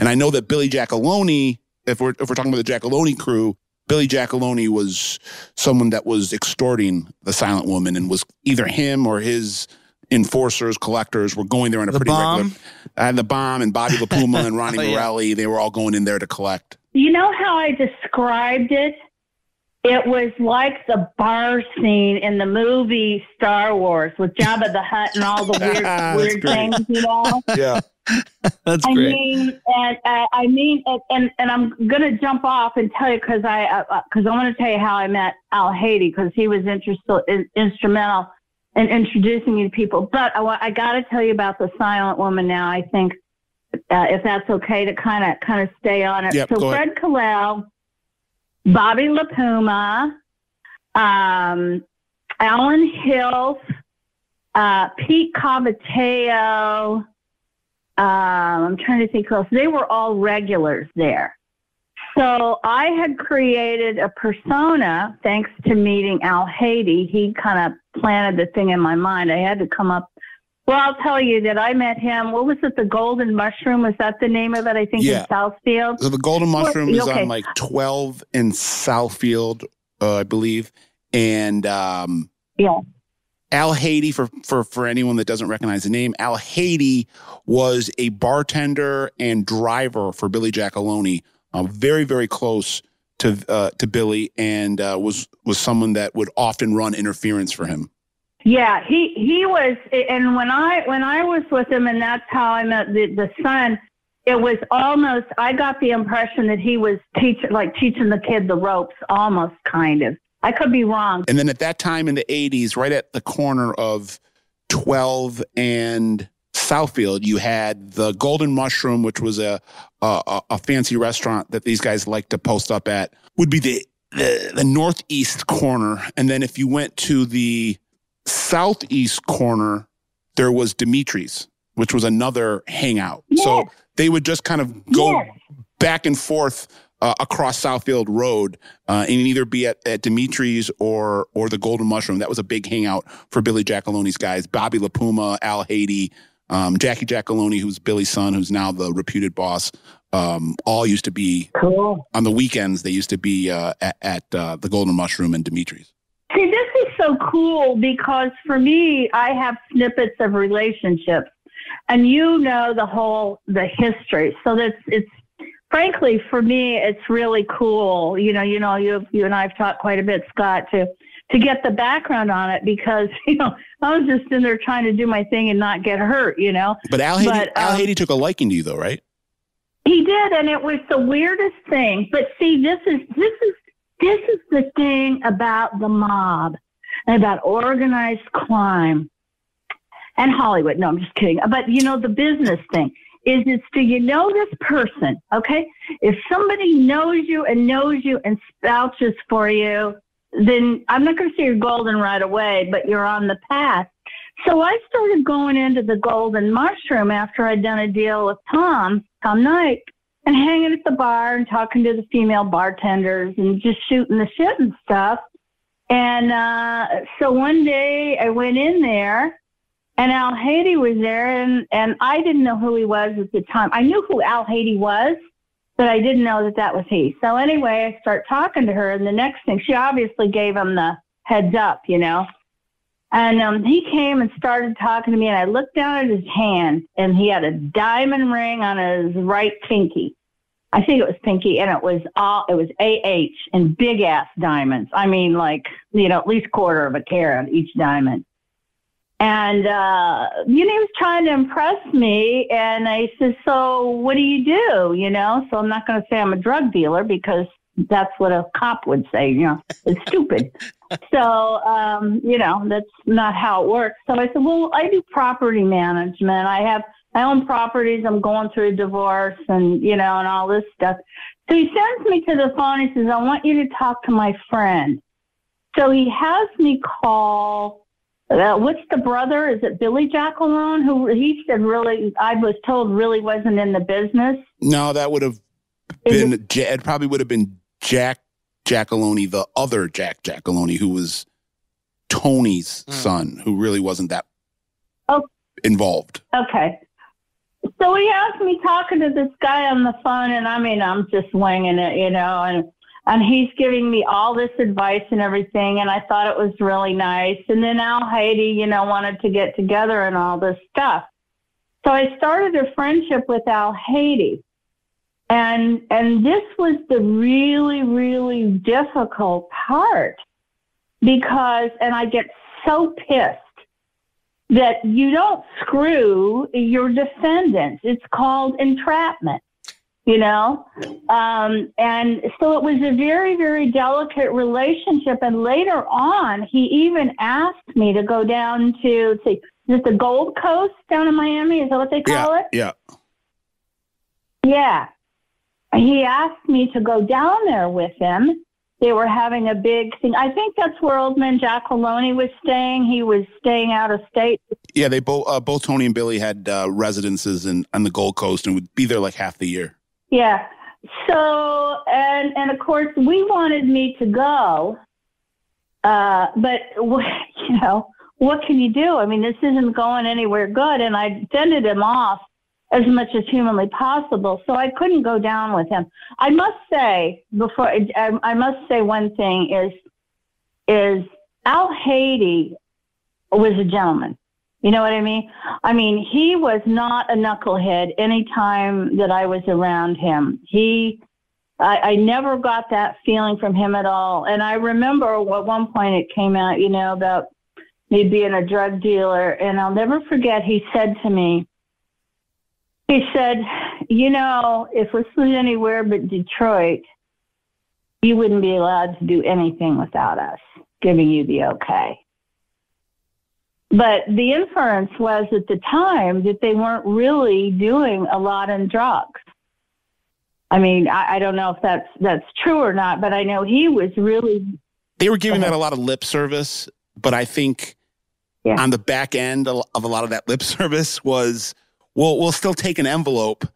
And I know that Billy Giacalone, if we're talking about the Giacalone crew, Billy Giacalone was someone that was extorting The Silent Woman, and was either him or his enforcers, collectors were going there on a pretty regular. The Bomb and Bobby LaPuma and Ronnie Morelli, they were all going in there to collect. You know how I described it? It was like the bar scene in the movie Star Wars with Jabba the Hutt and all the weird things, you know? Yeah. That's great. I mean, and I'm going to jump off and tell you, because I want to tell you how I met Al Hady, because he was instrumental in introducing me to people. But I got to tell you about The Silent Woman now, I think, if that's okay to kind of stay on it. Yep, so Fred Kalel, Bobby LaPuma, Alan Hilf, Pete Cavitello, I'm trying to think who else. They were all regulars there. So I had created a persona thanks to meeting Al Hady. He kind of planted the thing in my mind. I had to come up. Well, I'll tell you that I met him. What was it? The Golden Mushroom? Was that the name of it? I think in Southfield. So the Golden Mushroom is on like 12 in Southfield, I believe. And Al Hady, for anyone that doesn't recognize the name, Al Hady was a bartender and driver for Billy Giacalone. Very, very close to Billy, and was someone that would often run interference for him. Yeah, he was, and when I was with him, and that's how I met the son. It was almost, I got the impression that he was teaching the kid the ropes, almost kind of. I could be wrong. And then at that time in the 80s, right at the corner of 12 and Southfield, you had the Golden Mushroom, which was a fancy restaurant that these guys liked to post up at. Would be the northeast corner, and then if you went to the southeast corner, there was Dimitri's, which was another hangout. Yes. So they would just kind of go back and forth across Southfield Road and either be at Dimitri's or the Golden Mushroom. That was a big hangout for Billy Giacalone's guys, Bobby LaPuma, Al Hady, Jackie Giacalone, who's Billy's son, who's now the reputed boss, all used to be on the weekends. They used to be at the Golden Mushroom and Dimitri's. See, this is so cool because for me, I have snippets of relationships, and the history. So that's frankly for me, it's really cool. You and I've talked quite a bit, Scott, to get the background on it because I was just in there trying to do my thing and not get hurt. But Al Hady took a liking to you, though, right? He did, and it was the weirdest thing. But see, this is the thing about the mob and about organized crime and Hollywood. No, I'm just kidding. But, the business thing is do you know this person? Okay. If somebody knows you and spouches for you, then I'm not going to say you're golden right away, but you're on the path. So I started going into the Golden Mushroom after I'd done a deal with Tom Knight, and hanging at the bar and talking to the female bartenders and just shooting the shit and stuff. And so one day I went in there, and Al Hady was there, and I didn't know who he was at the time. I knew who Al Hady was, but I didn't know that that was he. So anyway, I start talking to her, and the next thing, she obviously gave him the heads up, you know. And he came and started talking to me, and I looked down at his hand, and he had a diamond ring on his right pinky. I think it was pinky, and it was AH and big-ass diamonds. I mean, like, you know, at least quarter of a carat each diamond. And, you know, he was trying to impress me, and I said, so what do? You know, so I'm not going to say I'm a drug dealer because that's what a cop would say, you know, it's stupid. So, you know, that's not how it works. So I said, well, I do property management. I have my own properties. I'm going through a divorce and, you know, and all this stuff. So he sends me to the phone. He says, I want you to talk to my friend. So he has me call, what's the brother? Is it Billy Giacalone? Who he said really, I was told really wasn't in the business. No, that would have been, it probably would have been Jack Giacalone, the other Jack Giacalone, who was Tony's son, who really wasn't that involved. Okay. So he asked me talking to this guy on the phone, and I mean, I'm just winging it, you know, and he's giving me all this advice and everything, and I thought it was really nice. And then Al Hady, you know, wanted to get together and all this stuff. So I started a friendship with Al Hady. And this was the really, really difficult part because, and I get so pissed that you don't screw your defendants. It's called entrapment, you know? And so it was a very, very delicate relationship. And later on, he even asked me to go down to, let's see, is it the Gold Coast down in Miami? Is that what they call it? Yeah. Yeah. He asked me to go down there with him. They were having a big thing. I think that's where old man Giacalone was staying. He was staying out of state. Yeah, they both Tony and Billy had residences on the Gold Coast and would be there like half the year. Yeah. So, and of course, we wanted me to go. But, you know, what can you do? I mean, this isn't going anywhere good. And I fended him off as much as humanly possible. So I couldn't go down with him. I must say one thing is Al Hady was a gentleman. You know what I mean? I mean, he was not a knucklehead any time that I was around him. I never got that feeling from him at all. And I remember at one point it came out, you know, about me being a drug dealer. And I'll never forget, he said to me, he said, you know, if this was anywhere but Detroit, you wouldn't be allowed to do anything without us giving you the okay. But the inference was at the time that they weren't really doing a lot in drugs. I mean, I don't know if that's true or not, but I know he was really... They were giving that a lot of lip service, but I think on the back end of a lot of that lip service was... Well, we'll still take an envelope,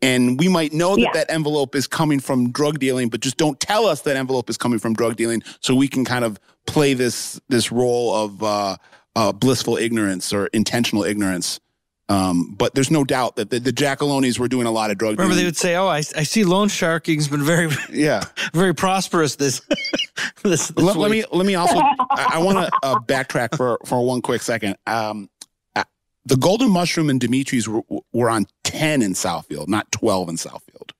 and we might know that that envelope is coming from drug dealing, but just don't tell us that envelope is coming from drug dealing, so we can kind of play this role of blissful ignorance or intentional ignorance. But there's no doubt that the Giacalones were doing a lot of drug dealing. Remember, they would say, "Oh, I see loan sharking's been very very prosperous this week." Let me also I want to backtrack for one quick second. The Golden Mushroom and Dimitri's were on 10 in Southfield, not 12 in Southfield.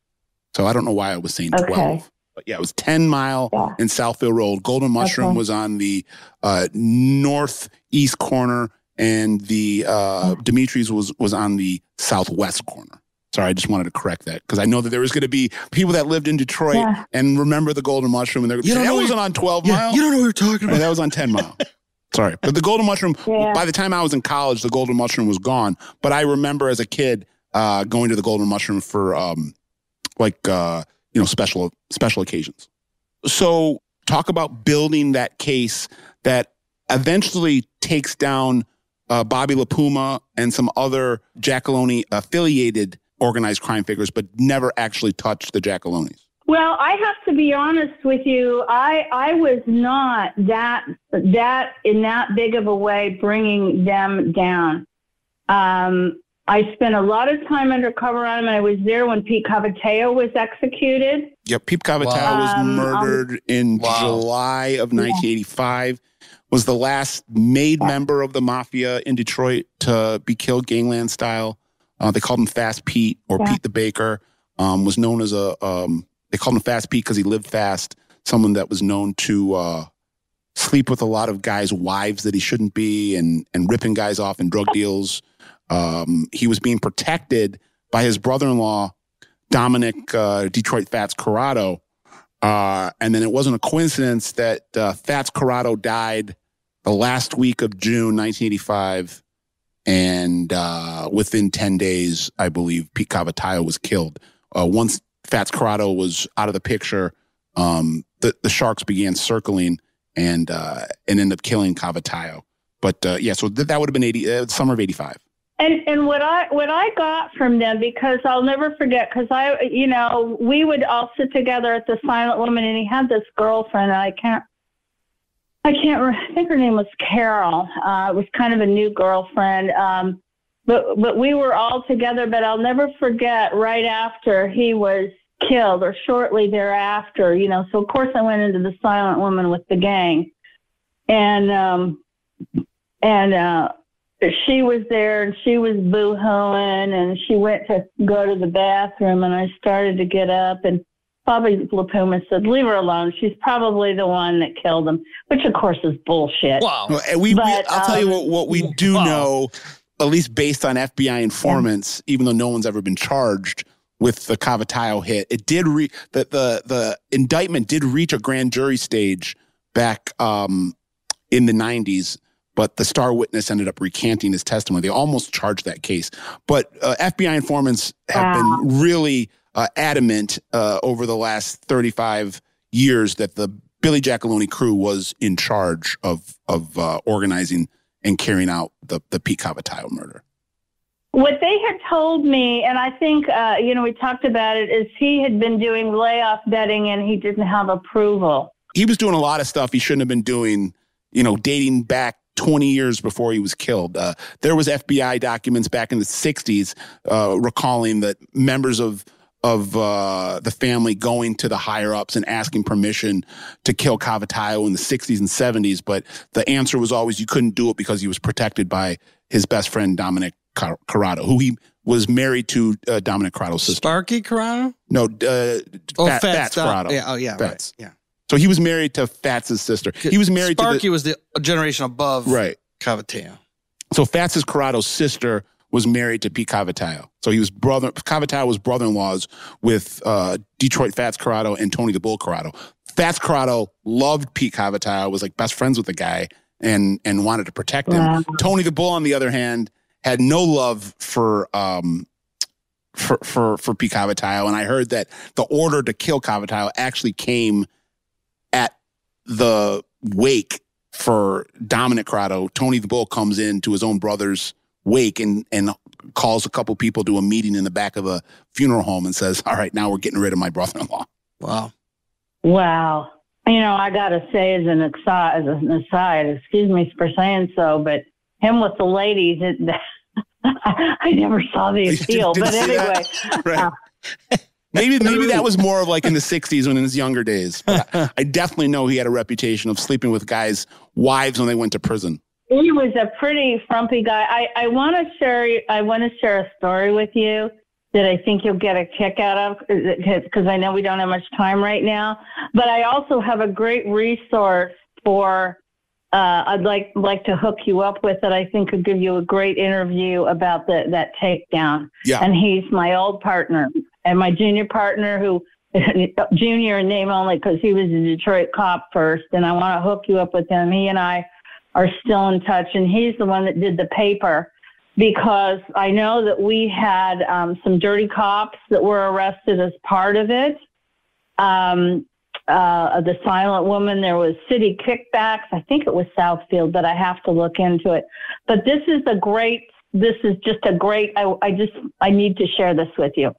So I don't know why I was saying 12. Okay. But yeah, it was 10 Mile in Southfield Road. Golden Mushroom was on the northeast corner, and the Dimitri's was on the southwest corner. Sorry, I just wanted to correct that because I know that there was going to be people that lived in Detroit and remember the Golden Mushroom, and they're going to say, that wasn't on 12 Mile. You don't know what you're talking about. That was on 10 Mile. Sorry, but the Golden Mushroom, by the time I was in college, the Golden Mushroom was gone. But I remember as a kid going to the Golden Mushroom for special occasions. So talk about building that case that eventually takes down Bobby LaPuma and some other Giacalone-affiliated organized crime figures, but never actually touched the Giacalones? Well, I have to be honest with you. I was not that in that big of a way bringing them down. I spent a lot of time undercover on him, and I was there when Pete Cavitello was executed. Yeah, Pete Cavitello was murdered in July of 1985. Yeah. Was the last made member of the mafia in Detroit to be killed gangland style. They called him Fast Pete or Pete the Baker. Was known as they called him Fast Pete because he lived fast. Someone that was known to sleep with a lot of guys' wives that he shouldn't be, and ripping guys off in drug deals. He was being protected by his brother-in-law, Dominic Detroit Fats Corrado. And then it wasn't a coincidence that Fats Corrado died the last week of June 1985. And within 10 days, I believe, Pete Cavitello was killed. Once Fats Corrado was out of the picture, the Sharks began circling and ended up killing Cavitello. But, yeah, so that would have been summer of 85. And what I got from them, because I'll never forget, because we would all sit together at the Silent Woman, and he had this girlfriend. I think her name was Carol. It was kind of a new girlfriend. But we were all together. But I'll never forget, right after he was killed, or shortly thereafter, So of course I went into the Silent Woman with the gang, and she was there, and she was boo-hooing, and she went to go to the bathroom, and I started to get up, and Bobby LaPuma said, "Leave her alone. She's probably the one that killed him," which of course is bullshit. Wow. I'll tell you what we do know, at least based on FBI informants, even though no one's ever been charged with the Cavitello hit, it did the indictment did reach a grand jury stage back in the 90s. But the star witness ended up recanting his testimony. They almost charged that case. But FBI informants have been really adamant over the last 35 years that the Billy Giacalone crew was in charge of organizing and carrying out the Pete Cavitello murder. What they had told me, and I think, we talked about it, is he had been doing layoff betting and he didn't have approval. He was doing a lot of stuff he shouldn't have been doing, dating back 20 years before he was killed. There was FBI documents back in the 60s recalling that members of the family going to the higher-ups and asking permission to kill Cavitello in the 60s and 70s, but the answer was always you couldn't do it because he was protected by his best friend, Dominic Corrado, who he was married to, Dominic Corrado's sister. Sparky Corrado? No, Fats Corrado. Yeah, Fats. Right, yeah. So he was married to Fats' sister. He was married to Sparky was the generation above Cavitello. So Fats' Corrado's sister was married to Pete Cavitello. So he was Cavitello was brother-in-laws with Detroit Fats Corrado and Tony the Bull Corrado. Fats Corrado loved Pete Cavitello, was like best friends with the guy and wanted to protect him. Wow. Tony the Bull, on the other hand, had no love for Pete Cavitello. And I heard that the order to kill Cavitello actually came at the wake for Dominic Corrado. Tony the Bull comes in to his own brother's wake and calls a couple people to a meeting in the back of a funeral home and says, "All right, now we're getting rid of my brother-in-law." Wow. Wow. I got to say as an aside, excuse me for saying so, but him with the ladies, I never saw the appeal. But anyway. Right. Maybe that was more of like in the 60s when in his younger days. But I definitely know he had a reputation of sleeping with guys' wives when they went to prison. He was a pretty frumpy guy. I want to share a story with you that I think you'll get a kick out of, because I know we don't have much time right now. But I also have a great resource for I'd like to hook you up with it. I think could give you a great interview about that takedown. Yeah. And he's my old partner. And my junior partner, who junior in name only because he was a Detroit cop first, and I want to hook you up with him. He and I are still in touch, and he's the one that did the paper, because I know that we had some dirty cops that were arrested as part of it. of the Silent Woman. There was City Kickbacks. I think it was Southfield, but I have to look into it. But this is a great, this is just a great, I need to share this with you.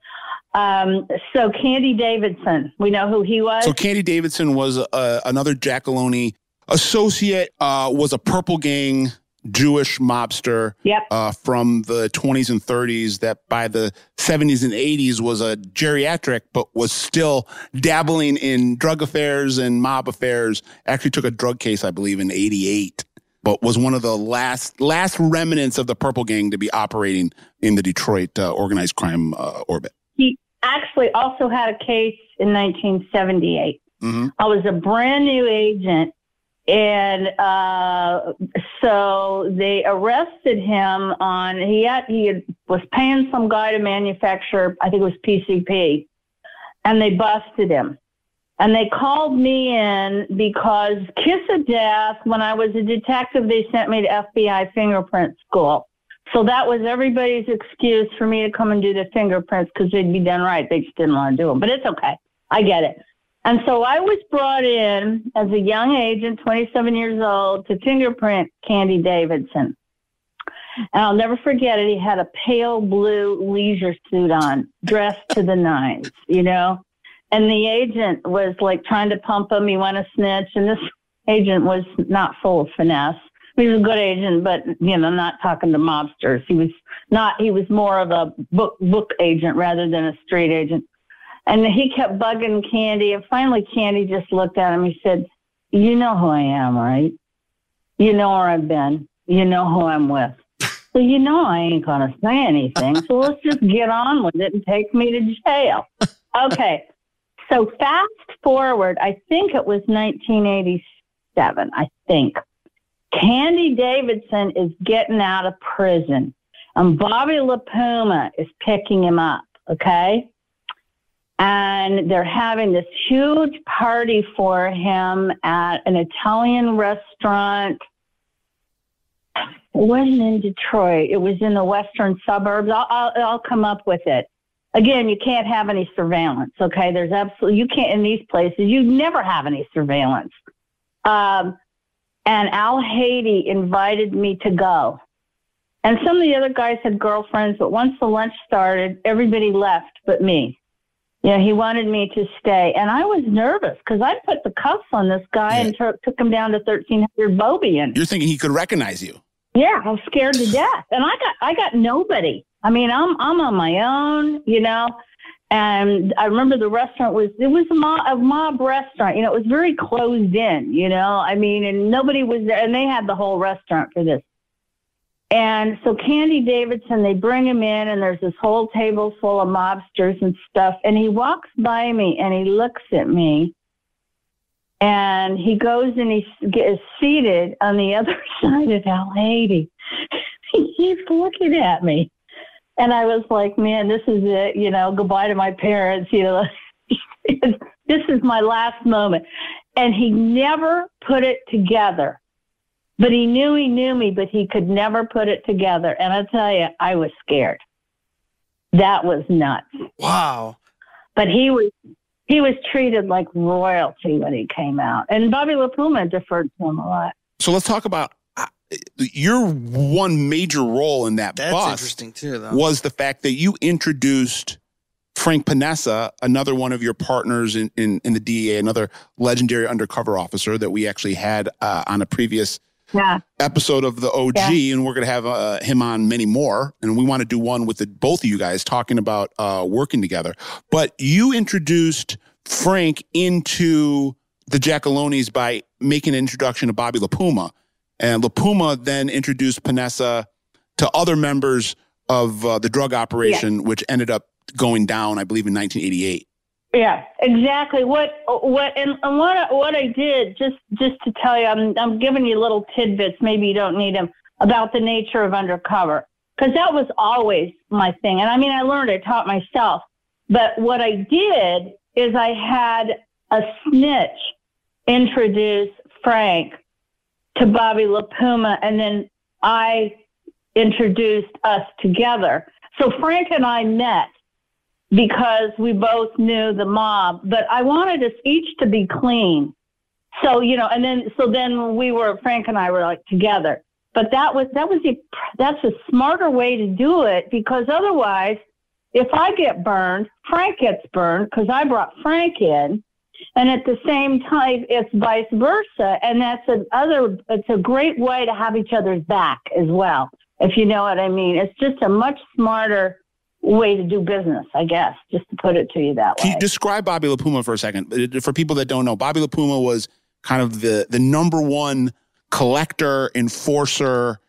So Candy Davidson, we know who he was. So Candy Davidson was another Giacalone associate, was a purple gang Jewish mobster, yep, from the 20s and 30s that by the 70s and 80s was a geriatric but was still dabbling in drug affairs and mob affairs. Actually took a drug case, I believe, in 88, but was one of the last remnants of the purple gang to be operating in the Detroit organized crime orbit. He actually also had a case in 1978. Mm-hmm. I was a brand new agent. And so they arrested him on, he was paying some guy to manufacture, I think it was PCP, and they busted him. And they called me in because kiss of death, when I was a detective, they sent me to FBI fingerprint school. So that was everybody's excuse for me to come and do the fingerprints because they'd be done right. They just didn't want to do them, but it's okay. I get it. And so I was brought in as a young agent, 27 years old, to fingerprint Candy Davidson. And I'll never forget it. He had a pale blue leisure suit on, dressed to the nines, you know. And the agent was like trying to pump him. He wanted to snitch. And this agent was not full of finesse. He was a good agent, but, you know, not talking to mobsters. He was more of a book agent rather than a street agent. And he kept bugging Candy. And finally, Candy just looked at him. He said, you know who I am, right? You know where I've been. You know who I'm with. So you know I ain't going to say anything. So let's just get on with it and take me to jail. Okay. So fast forward, I think it was 1987, I think. Candy Davidson is getting out of prison. And Bobby LaPuma is picking him up, okay? And they're having this huge party for him at an Italian restaurant. It wasn't in Detroit. It was in the western suburbs. I'll come up with it. Again, you can't have any surveillance, okay? There's absolutely, you can't in these places. You never have any surveillance. And Al Hady invited me to go. And some of the other guys had girlfriends, but once the lunch started, everybody left but me. Yeah, he wanted me to stay. And I was nervous because I put the cuffs on this guy and took him down to 1300 Bobian. You're thinking he could recognize you. Yeah, I was scared to death. And I got nobody. I mean, I'm on my own, you know. And I remember the restaurant was a mob restaurant. You know, it was very closed in, you know. I mean, and nobody was there. And they had the whole restaurant for this. And so Candy Davidson, they bring him in, and there's this whole table full of mobsters and stuff. And he walks by me, and he looks at me, and he goes and he is seated on the other side of Al Hady. He's looking at me. And I was like, man, this is it, you know, goodbye to my parents, you know. This is my last moment. And he never put it together. But he knew me, but he could never put it together. And I tell you, I was scared. That was nuts. Wow. But he was treated like royalty when he came out. And Bobby LaPuma deferred to him a lot. So let's talk about your one major role in that bust. That's interesting too, though. Was the fact that you introduced Frank Panessa, another one of your partners in the DEA, another legendary undercover officer that we actually had on a previous episode of the OG, and we're going to have him on many more, and we want to do one with both of you guys talking about working together. But you introduced Frank into the Giacalones by making an introduction to Bobby LaPuma, and LaPuma then introduced Panessa to other members of the drug operation, which ended up going down, I believe, in 1988. Yeah, exactly. What I did, just to tell you, I'm giving you little tidbits, maybe you don't need them, about the nature of undercover, because that was always my thing. And I mean, I taught myself. But what I did is I had a snitch introduce Frank to Bobby LaPuma, and then I introduced us together. So Frank and I met because we both knew the mob, but I wanted us each to be clean. So, you know, and then, so then we were, Frank and I were like together, but that's a smarter way to do it, because otherwise if I get burned, Frank gets burned, because I brought Frank in. And at the same time, it's vice versa. And it's a great way to have each other's back as well, if you know what I mean. It's just a much smarter way to do business, I guess, just to put it to you that way. Can you describe Bobby LaPuma for a second? For people that don't know, Bobby LaPuma was kind of the number one collector, enforcer,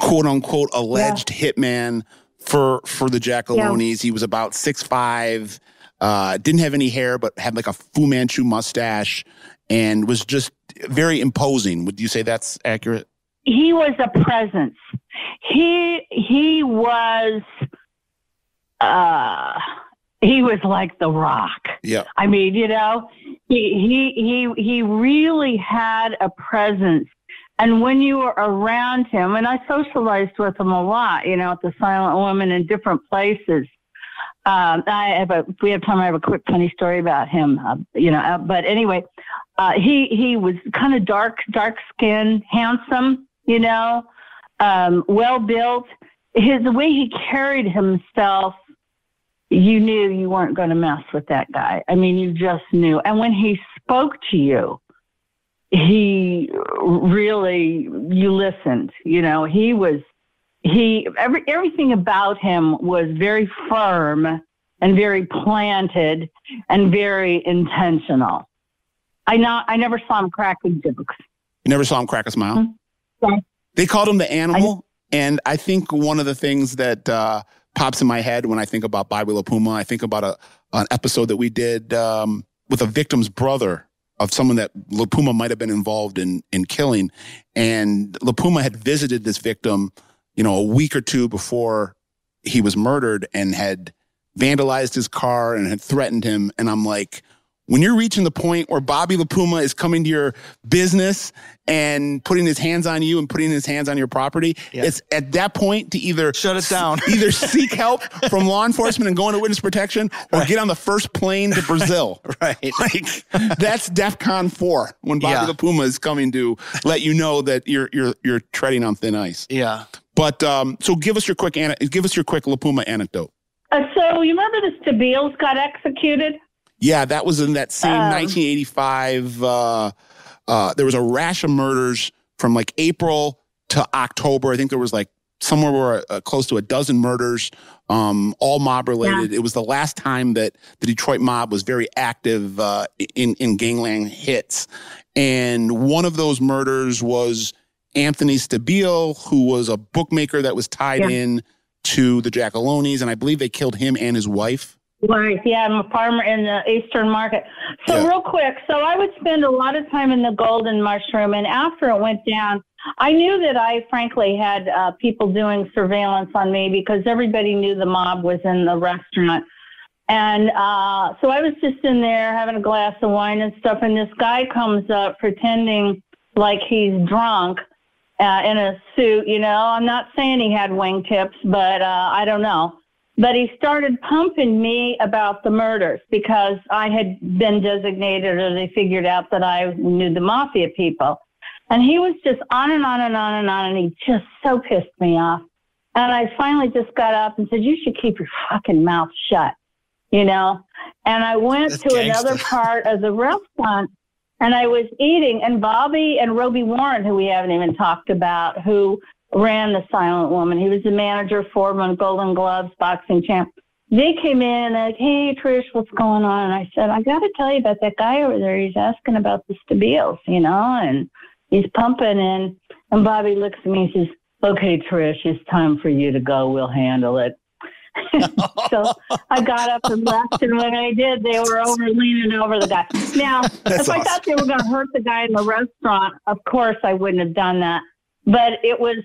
quote unquote, alleged hitman for the Giacalones. Yeah. He was about 6'5". Didn't have any hair, but had like a Fu Manchu mustache and was just very imposing. Would you say that's accurate? He was a presence. He was like the Rock. Yeah. I mean, you know, he really had a presence. And when you were around him, and I socialized with him a lot, you know, at the Silent Woman in different places. If we have time, I have a quick funny story about him, but anyway, he was kind of dark skinned, handsome, you know, well built. The way he carried himself, you knew you weren't going to mess with that guy. I mean, you just knew. And when he spoke to you, you listened, you know, everything about him was very firm and very planted and very intentional. I never saw him cracking jokes. You never saw him crack a smile? Mm-hmm. Yeah. They called him the Animal. And I think one of the things that pops in my head when I think about Bobby LaPuma, I think about an episode that we did with a victim's brother of someone that LaPuma might have been involved in killing. And LaPuma had visited this victim, you know, a week or two before he was murdered, and had vandalized his car and had threatened him. And I'm like, when you're reaching the point where Bobby LaPuma is coming to your business and putting his hands on you and putting his hands on your property, it's at that point to either shut it down, either seek help from law enforcement and go into witness protection, or get on the first plane to Brazil. Right. Like, that's DEFCON 4 when Bobby LaPuma is coming to let you know that you're treading on thin ice. Yeah. But so give us your quick LaPuma anecdote. So you remember the Stabiles got executed? Yeah, that was in that same 1985. There was a rash of murders from like April to October. I think there was like somewhere where, close to a dozen murders, all mob related. Yeah. It was the last time that the Detroit mob was very active in gangland hits. And one of those murders was Anthony Stabile, who was a bookmaker that was tied in to the Giacalones, and I believe they killed him and his wife. Right, yeah, I'm a farmer in the Eastern Market. So real quick, so I would spend a lot of time in the Golden Mushroom, and after it went down, I knew that I frankly had people doing surveillance on me, because everybody knew the mob was in the restaurant. And so I was just in there having a glass of wine and stuff, and this guy comes up pretending like he's drunk, in a suit, you know. I'm not saying he had wingtips, but I don't know. But he started pumping me about the murders, because I had been designated, or they figured out that I knew the mafia people. And he was just on and on and on and on, and he just so pissed me off. And I finally just got up and said, "You should keep your fucking mouth shut," you know. And I went to another part of the restaurant. And I was eating, and Bobby and Roby Warren, who we haven't even talked about, who ran the Silent Woman. He was the manager, foreman, Golden Gloves, boxing champ. They came in like, "Hey, Trish, what's going on?" And I said, "I got to tell you about that guy over there. He's asking about the Stabiles, you know, and he's pumping in." And Bobby looks at me and says, "Okay, Trish, it's time for you to go. We'll handle it." So I got up and left, and when I did, they were over leaning over the guy. Now, I thought they were going to hurt the guy in the restaurant, of course I wouldn't have done that. But it was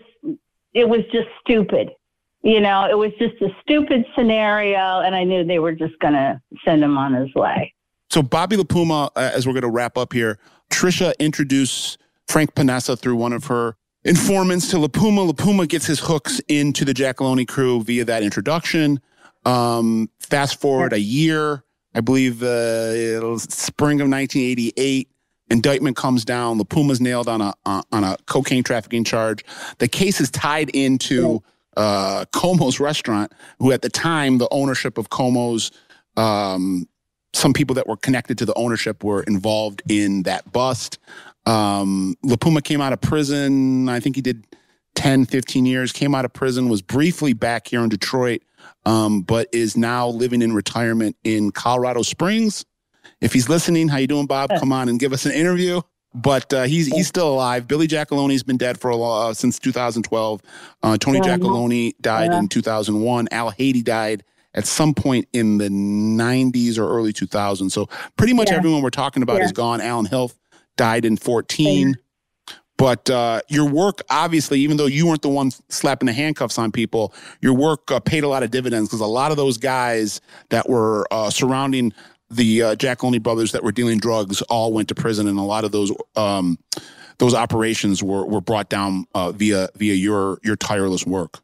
just stupid, you know. It was just a stupid scenario, and I knew they were just going to send him on his way. So Bobby LaPuma, as we're going to wrap up here, Tricia introduced Frank Panessa through one of her informants to LaPuma. LaPuma gets his hooks into the Giacalone crew via that introduction. Fast forward a year, I believe spring of 1988, indictment comes down. LaPuma's nailed on a cocaine trafficking charge. The case is tied into Como's restaurant, who at the time, the ownership of Como's, some people that were connected to the ownership were involved in that bust. LaPuma came out of prison. I think he did 10, 15 years, came out of prison, was briefly back here in Detroit, but is now living in retirement in Colorado Springs. If he's listening, how you doing, Bob? Come on and give us an interview. But he's still alive. Billy Giacalone's been dead for since 2012. Tony Giacalone died in 2001. Al Hady died at some point in the 90s or early 2000s. So pretty much everyone we're talking about is gone. Alan Hilf died in 2014. But your work, obviously, even though you weren't the one slapping the handcuffs on people, your work paid a lot of dividends, because a lot of those guys that were surrounding the Giacalone brothers that were dealing drugs all went to prison, and a lot of those operations were brought down via your tireless work.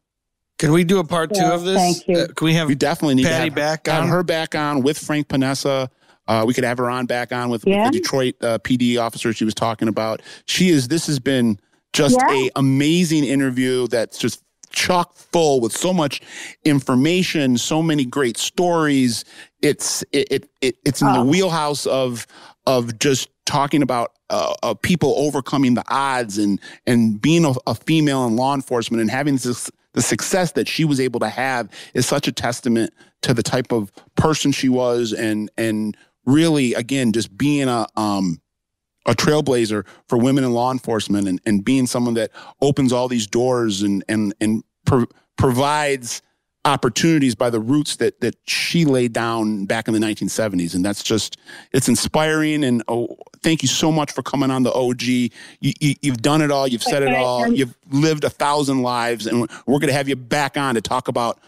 Can we do a part two of this? Thank you. Can we have Patty back on? Have her back on with Frank Panessa. We could have her on back on with the Detroit PD officer she was talking about. This has been just a amazing interview that's just chock full with so much information, so many great stories. It's in the wheelhouse of just talking about people overcoming the odds and being a female in law enforcement and having this. The success that she was able to have is such a testament to the type of person she was, and really, again, just being a trailblazer for women in law enforcement, and being someone that opens all these doors and provides opportunities by the roots that she laid down back in the 1970s. And that's just, it's inspiring. And thank you so much for coming on the OG. You've done it all. You've said it all. You've lived 1,000 lives, and we're going to have you back on to talk about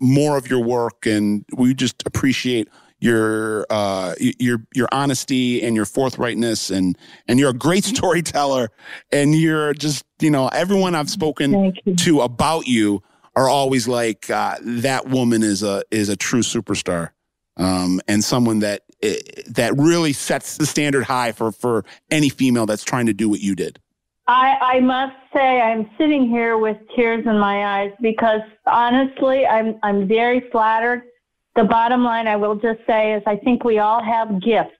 more of your work. And we just appreciate your honesty and your forthrightness, and you're a great storyteller. And you're just, everyone I've spoken to about you are always like, that woman is a true superstar. And someone that really sets the standard high for any female that's trying to do what you did. I must say I'm sitting here with tears in my eyes, because honestly, I'm very flattered. The bottom line I will just say is I think we all have gifts,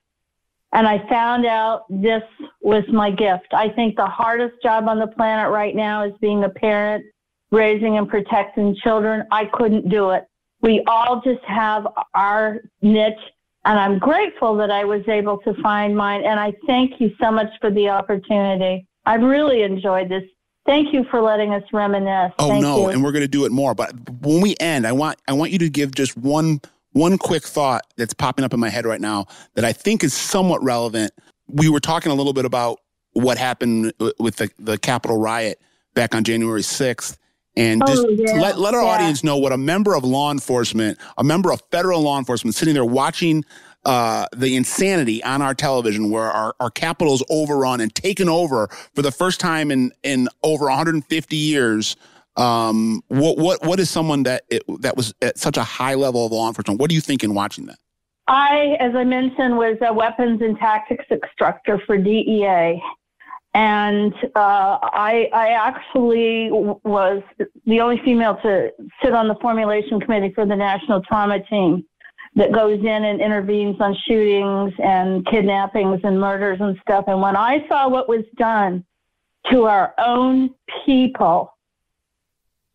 and I found out this was my gift. I think the hardest job on the planet right now is being a parent, raising and protecting children. I couldn't do it. We all just have our niche, and I'm grateful that I was able to find mine. And I thank you so much for the opportunity. I've really enjoyed this. Thank you for letting us reminisce. Oh, no, and we're going to do it more. But when we end, I want you to give just one quick thought that's popping up in my head right now that I think is somewhat relevant. We were talking a little bit about what happened with the Capitol riot back on January 6th. And just let our audience know what a member of law enforcement, a member of federal law enforcement, sitting there watching the insanity on our television, where our capital is overrun and taken over for the first time in over 150 years. What is someone that was at such a high level of law enforcement? What do you think in watching that? I, as I mentioned, was a weapons and tactics instructor for DEA. And I actually was the only female to sit on the formulation committee for the National Trauma Team that goes in and intervenes on shootings and kidnappings and murders and stuff. And when I saw what was done to our own people,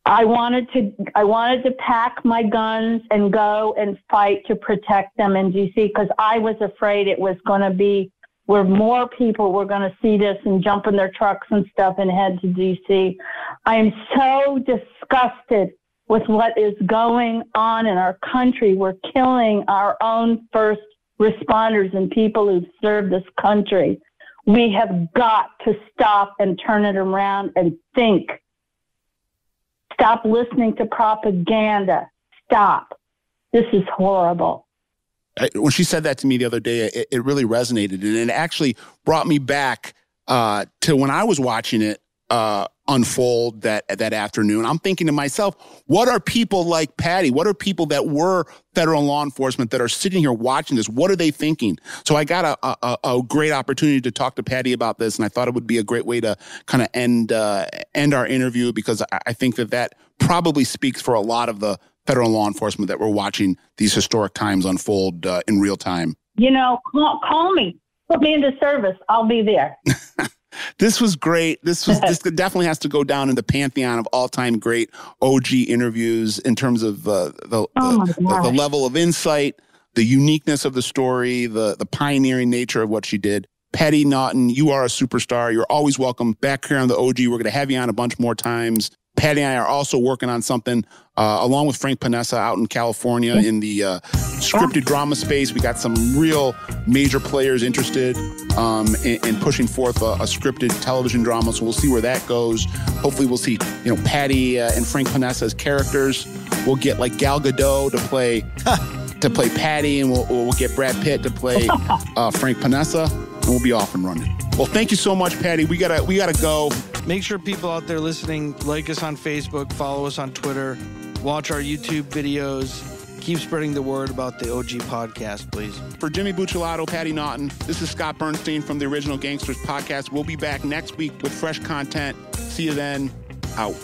I wanted to pack my guns and go and fight to protect them in D.C., because I was afraid it was going to be where more people were going to see this and jump in their trucks and stuff and head to D.C. I am so disgusted with what is going on in our country. We're killing our own first responders and people who've served this country. We have got to stop and turn it around and think. Stop listening to propaganda. Stop. This is horrible. When she said that to me the other day, it really resonated, and it actually brought me back to when I was watching it unfold that afternoon, I'm thinking to myself, what are people like Patty? What are people that were federal law enforcement that are sitting here watching this? What are they thinking? So I got a great opportunity to talk to Patty about this, and I thought it would be a great way to kind of end our interview, because I think that probably speaks for a lot of the federal law enforcement that were watching these historic times unfold in real time. You know, call me, put me into service. I'll be there. This was great. This definitely has to go down in the pantheon of all-time great OG interviews in terms of the level of insight, the uniqueness of the story, the pioneering nature of what she did. Patty Naughton, you are a superstar. You're always welcome back here on the OG. We're going to have you on a bunch more times. Patty and I are also working on something along with Frank Panessa out in California in the scripted drama space. We got some real major players interested in pushing forth a scripted television drama. So we'll see where that goes. Hopefully we'll see, you know, Patty and Frank Panessa as characters. We'll get like Gal Gadot to play Patty, and we'll get Brad Pitt to play Frank Panessa, and we'll be off and running. Well, thank you so much, Patty. We gotta go. Make sure people out there listening like us on Facebook, follow us on Twitter, watch our YouTube videos. Keep spreading the word about the OG podcast, please. For Jimmy Buccellato, Patty Naughton, this is Scott Bernstein from the Original Gangsters podcast. We'll be back next week with fresh content. See you then. Out.